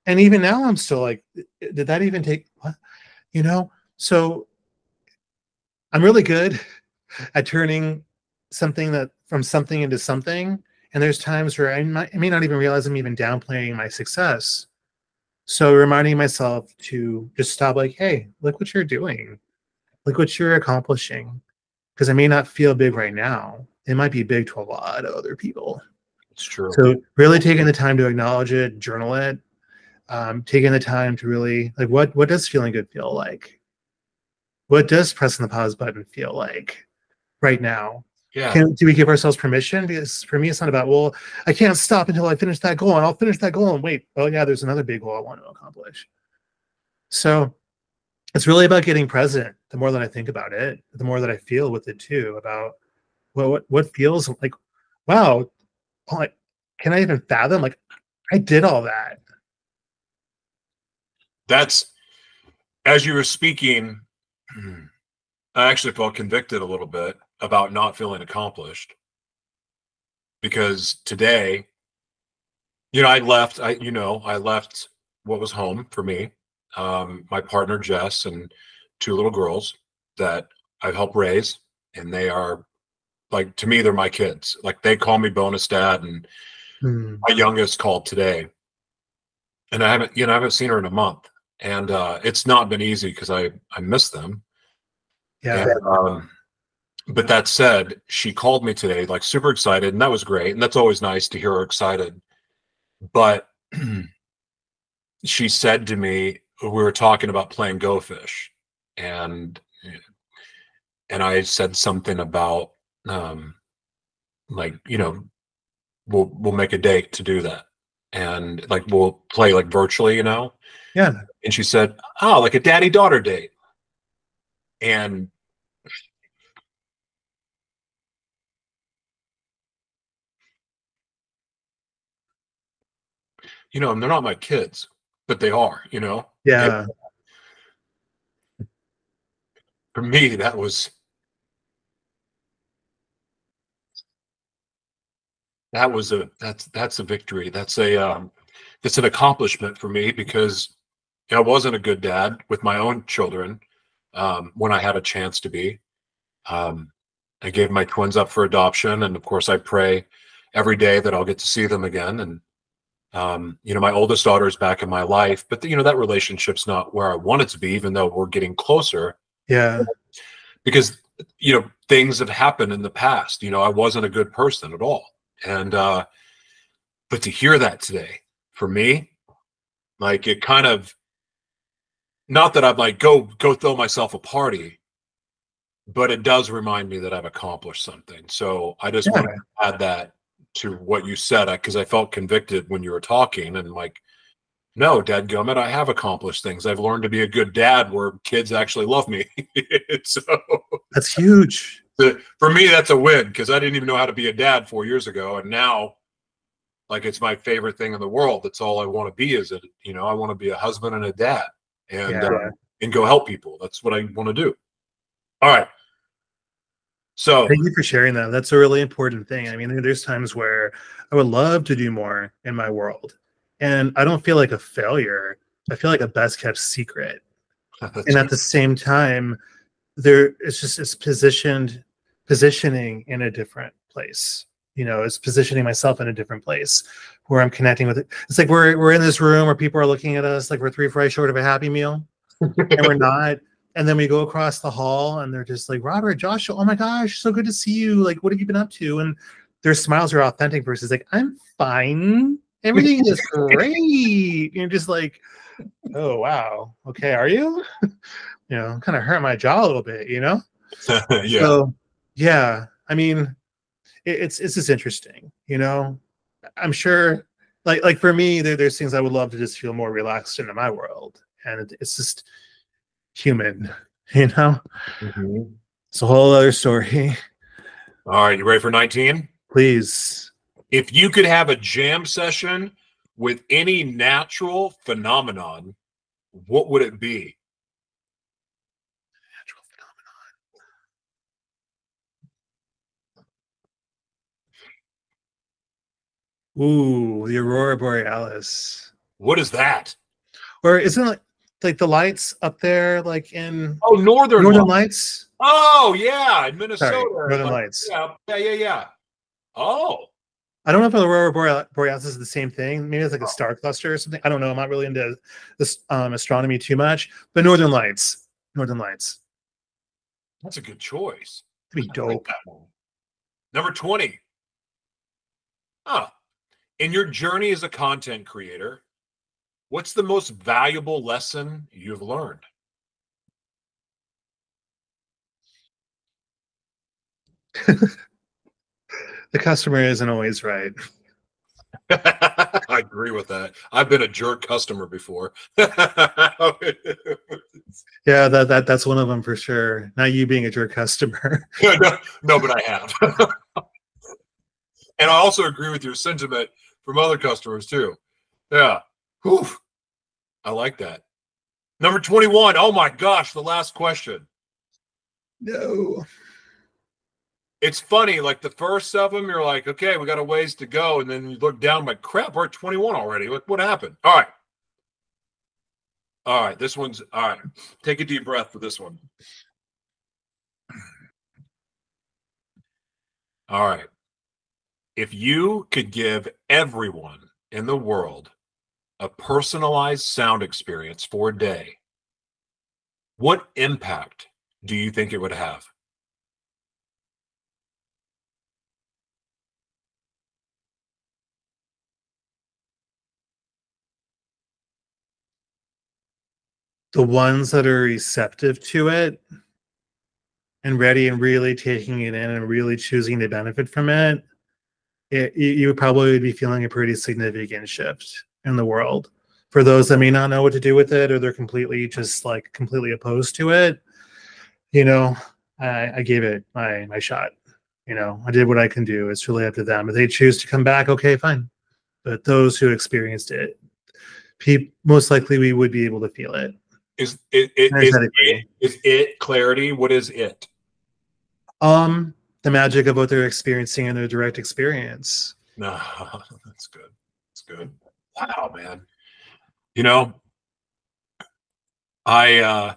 And even now I'm still like, did that even take, what? You know? So I'm really good at turning something that from something into something. And there's times where I, might, I may not even realize I'm even downplaying my success. So reminding myself to just stop, like, hey, look what you're doing. Look what you're accomplishing. Because I may not feel big right now. It might be big to a lot of other people. It's true. So really taking the time to acknowledge it, journal it, um, taking the time to really, like, what, what does feeling good feel like? What does pressing the pause button feel like right now? Yeah. Can, do we give ourselves permission? Because for me, it's not about, well, I can't stop until I finish that goal, and I'll finish that goal and wait. Oh yeah, there's another big goal I want to accomplish. So it's really about getting present. The more that I think about it, the more that I feel with it too, about well, what, what feels like, wow, like, can I even fathom? Like I did all that. That's, as you were speaking, I actually felt convicted a little bit about not feeling accomplished, because today, you know, I left, I, you know, I left what was home for me, um, my partner, Jess, and two little girls that I've helped raise. And they are like, to me, they're my kids. Like they call me bonus dad, and mm. my youngest called today, and I haven't, you know, I haven't seen her in a month, and, uh, it's not been easy because I, I miss them. Yeah. And, um, but that said, she called me today, like super excited, and that was great. And that's always nice to hear her excited. But she said to me, we were talking about playing Go Fish. And, and I said something about, um, like, you know, we'll, we'll make a date to do that. And like, we'll play like virtually, you know? Yeah. And she said, oh, like a daddy-daughter date. And you know, and they're not my kids, but they are, you know? Yeah. And for me, that was, that was a, that's, that's a victory. That's a, um, that's an accomplishment for me, because I wasn't a good dad with my own children. Um, when I had a chance to be, um, I gave my twins up for adoption. And of course I pray every day that I'll get to see them again. And, Um, you know, my oldest daughter is back in my life, but the, you know, that relationship's not where I want it to be, even though we're getting closer. Yeah. Because, you know, things have happened in the past. You know, I wasn't a good person at all. And, uh, but to hear that today for me, like it kind of, not that I'm like, go, go throw myself a party, but it does remind me that I've accomplished something. So I just yeah. want to add that to what you said, because I felt convicted when you were talking, and like, no, dadgummit, I have accomplished things. I've learned to be a good dad where kids actually love me. So that's huge. The, for me, that's a win, because I didn't even know how to be a dad four years ago. And now, like, it's my favorite thing in the world. That's all I want to be is, a, you know, I want to be a husband and a dad and, yeah. uh, and go help people. That's what I want to do. All right. So thank you for sharing that. That's a really important thing. I mean, there's times where I would love to do more in my world, and I don't feel like a failure. I feel like a best kept secret. That's and true. At the same time, there it's just it's positioned positioning in a different place. You know, it's positioning myself in a different place where I'm connecting with it. It's like we're we're in this room where people are looking at us like we're three fries short of a Happy Meal, and we're not. And then we go across the hall and they're just like, Robert, Joshua, oh my gosh, so good to see you. Like, what have you been up to? And their smiles are authentic versus like, I'm fine. Everything is great. You're just like, oh, wow. Okay, are you? You know, kind of hurt my jaw a little bit, you know? Yeah. So, yeah, I mean, it, it's it's just interesting, you know? I'm sure, like, like for me, there, there's things I would love to just feel more relaxed in my world. And it, it's just... human, you know. Mm-hmm. It's a whole other story. All right, you ready for nineteen? Please. If you could have a jam session with any natural phenomenon, what would it be? Natural phenomenon. Ooh, the Aurora Borealis. What is that? Or isn't it like like the lights up there, like in oh northern northern lights. lights. Oh yeah, in Minnesota. Sorry, northern like, lights. Yeah, yeah, yeah, yeah. Oh, I don't know if Aurora Borealis is the same thing. Maybe it's like oh. a star cluster or something. I don't know. I'm not really into this um, astronomy too much. But northern lights, northern lights. That's a good choice. That'd be dope. Like that one. Number twenty. Huh. In your journey as a content creator, what's the most valuable lesson you've learned? The customer isn't always right. I agree with that. I've been a jerk customer before. Yeah, that that that's one of them for sure. Not you being a jerk customer. no, no, but I have. And I also agree with your sentiment from other customers too. Yeah. Whew. I like that. Number twenty-one. Oh my gosh, the last question. No. It's funny, like the first of them, you're like, okay, we got a ways to go. And then you look down, like, crap, we're at twenty-one already. Like, what happened? All right. All right. This one's all right. Take a deep breath for this one. All right. If you could give everyone in the world a personalized sound experience for a day, what impact do you think it would have? The ones that are receptive to it and ready and really taking it in and really choosing to benefit from it, it you would probably be feeling a pretty significant shift in the world. For those that may not know what to do with it, or they're completely just like completely opposed to it, you know, I, I gave it my my shot. You know, I did what I can do. It's really up to them. If they choose to come back, okay, fine. But those who experienced it, most likely we would be able to feel it. Is it, it, is, it is it clarity? What is it? Um, the magic of what they're experiencing and their direct experience. No, that's good. That's good. Wow, man. You know, I uh,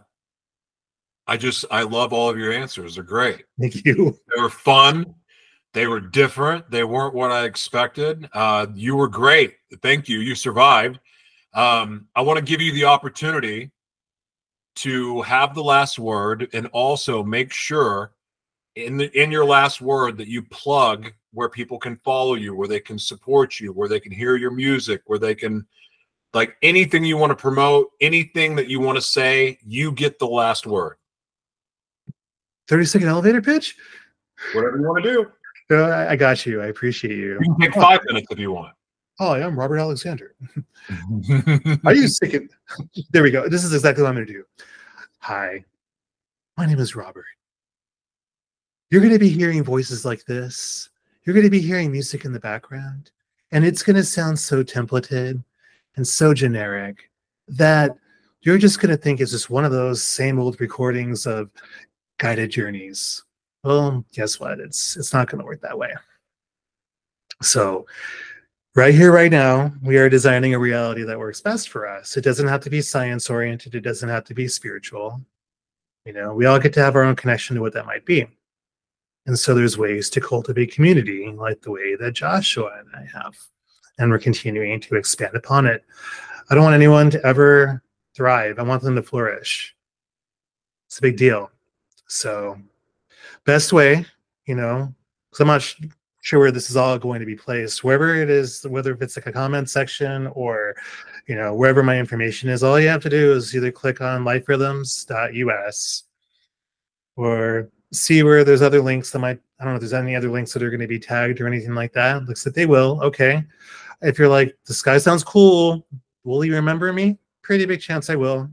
I just, I love all of your answers. They're great. Thank you. They were fun. They were different. They weren't what I expected. Uh, you were great. Thank you. You survived. Um, I want to give you the opportunity to have the last word, and also make sure in the, in your last word that you plug where people can follow you, where they can support you, where they can hear your music, where they can, like, anything you want to promote, anything that you want to say, you get the last word. thirty second elevator pitch? Whatever you want to do. Uh, I got you. I appreciate you. You can take five minutes if you want. Hi, I'm Robert Alexander. Are you sick of... There we go. This is exactly what I'm going to do. Hi, my name is Robert. You're going to be hearing voices like this. You're going to be hearing music in the background. And it's going to sound so templated and so generic that you're just going to think it's just one of those same old recordings of guided journeys. Well, guess what? It's, it's not going to work that way. So... right here, right now, we are designing a reality that works best for us. It doesn't have to be science-oriented. It doesn't have to be spiritual. You know, we all get to have our own connection to what that might be. And so there's ways to cultivate community like the way that Joshua and I have. And we're continuing to expand upon it. I don't want anyone to ever thrive. I want them to flourish. It's a big deal. So best way, you know, so much... sure where this is all going to be placed, wherever it is, whether if it's like a comment section or, you know, wherever my information is, all you have to do is either click on life rhythms dot U S or see where there's other links that might, I don't know if there's any other links that are going to be tagged or anything like that. Looks like they will. Okay. If you're like, this guy sounds cool, will you remember me? Pretty big chance I will.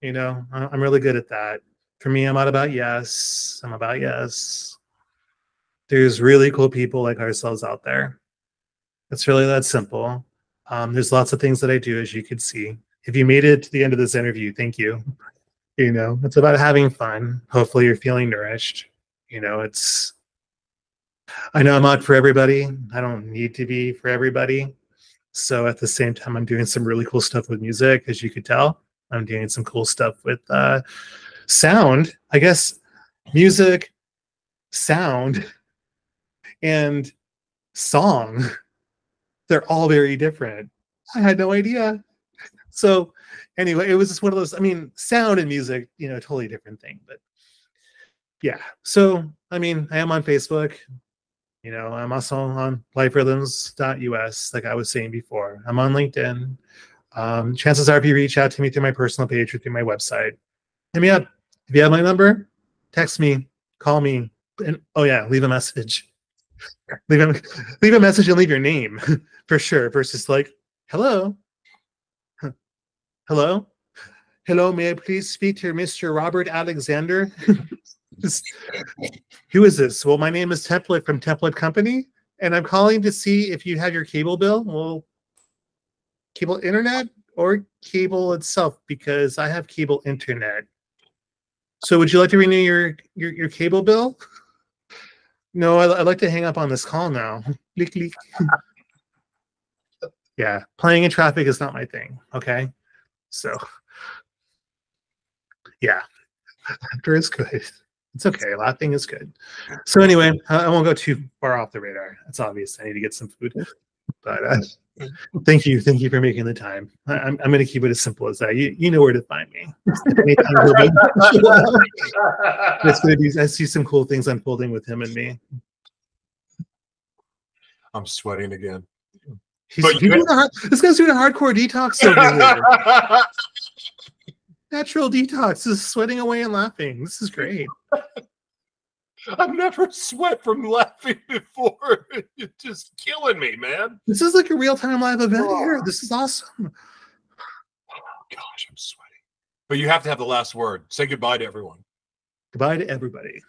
You know, I'm really good at that. For me, I'm not about yes. I'm about yes. There's really cool people like ourselves out there. It's really that simple. Um, there's lots of things that I do, as you can see. If you made it to the end of this interview, thank you. You know, it's about having fun. Hopefully you're feeling nourished. You know, it's, I know I'm not for everybody. I don't need to be for everybody. So at the same time, I'm doing some really cool stuff with music, as you could tell. I'm doing some cool stuff with uh, sound, I guess, music, sound, and song. They're all very different. I had no idea. So anyway, it was just one of those, I mean, sound and music, you know, totally different thing, but yeah. So, I mean, I am on Facebook, you know, I'm also on life rhythms dot U S, like I was saying before. I'm on LinkedIn. Um, chances are if you reach out to me through my personal page or through my website, hit me up. If you have my number, text me, call me, and oh yeah, leave a message. Leave a, leave a message and leave your name for sure, versus like, hello, hello, hello, may I please speak to Mister Robert Alexander? Who is this? Well, my name is Template from Template Company, and I'm calling to see if you have your cable bill. Well, cable internet or cable itself, because I have cable internet. So would you like to renew your, your, your cable bill? No, I, I'd like to hang up on this call now. Leak, leak. Yeah, playing in traffic is not my thing, okay? So, yeah. Laughter is good. It's okay. Laughing is good. So anyway, I, I won't go too far off the radar. It's obvious. I need to get some food. But uh, thank you. Thank you for making the time. I, I'm, I'm going to keep it as simple as that. You, you know where to find me. It's gonna be, I see some cool things unfolding with him and me. I'm sweating again. He's, but doing a hard, this guy's doing a hardcore detox over here. Natural detox. Is sweating away and laughing. This is great. I've never sweat from laughing before. It's just killing me, man. This is like a real-time live event oh. here. This is awesome. Oh, gosh, I'm sweating. But you have to have the last word. Say goodbye to everyone. Goodbye to everybody.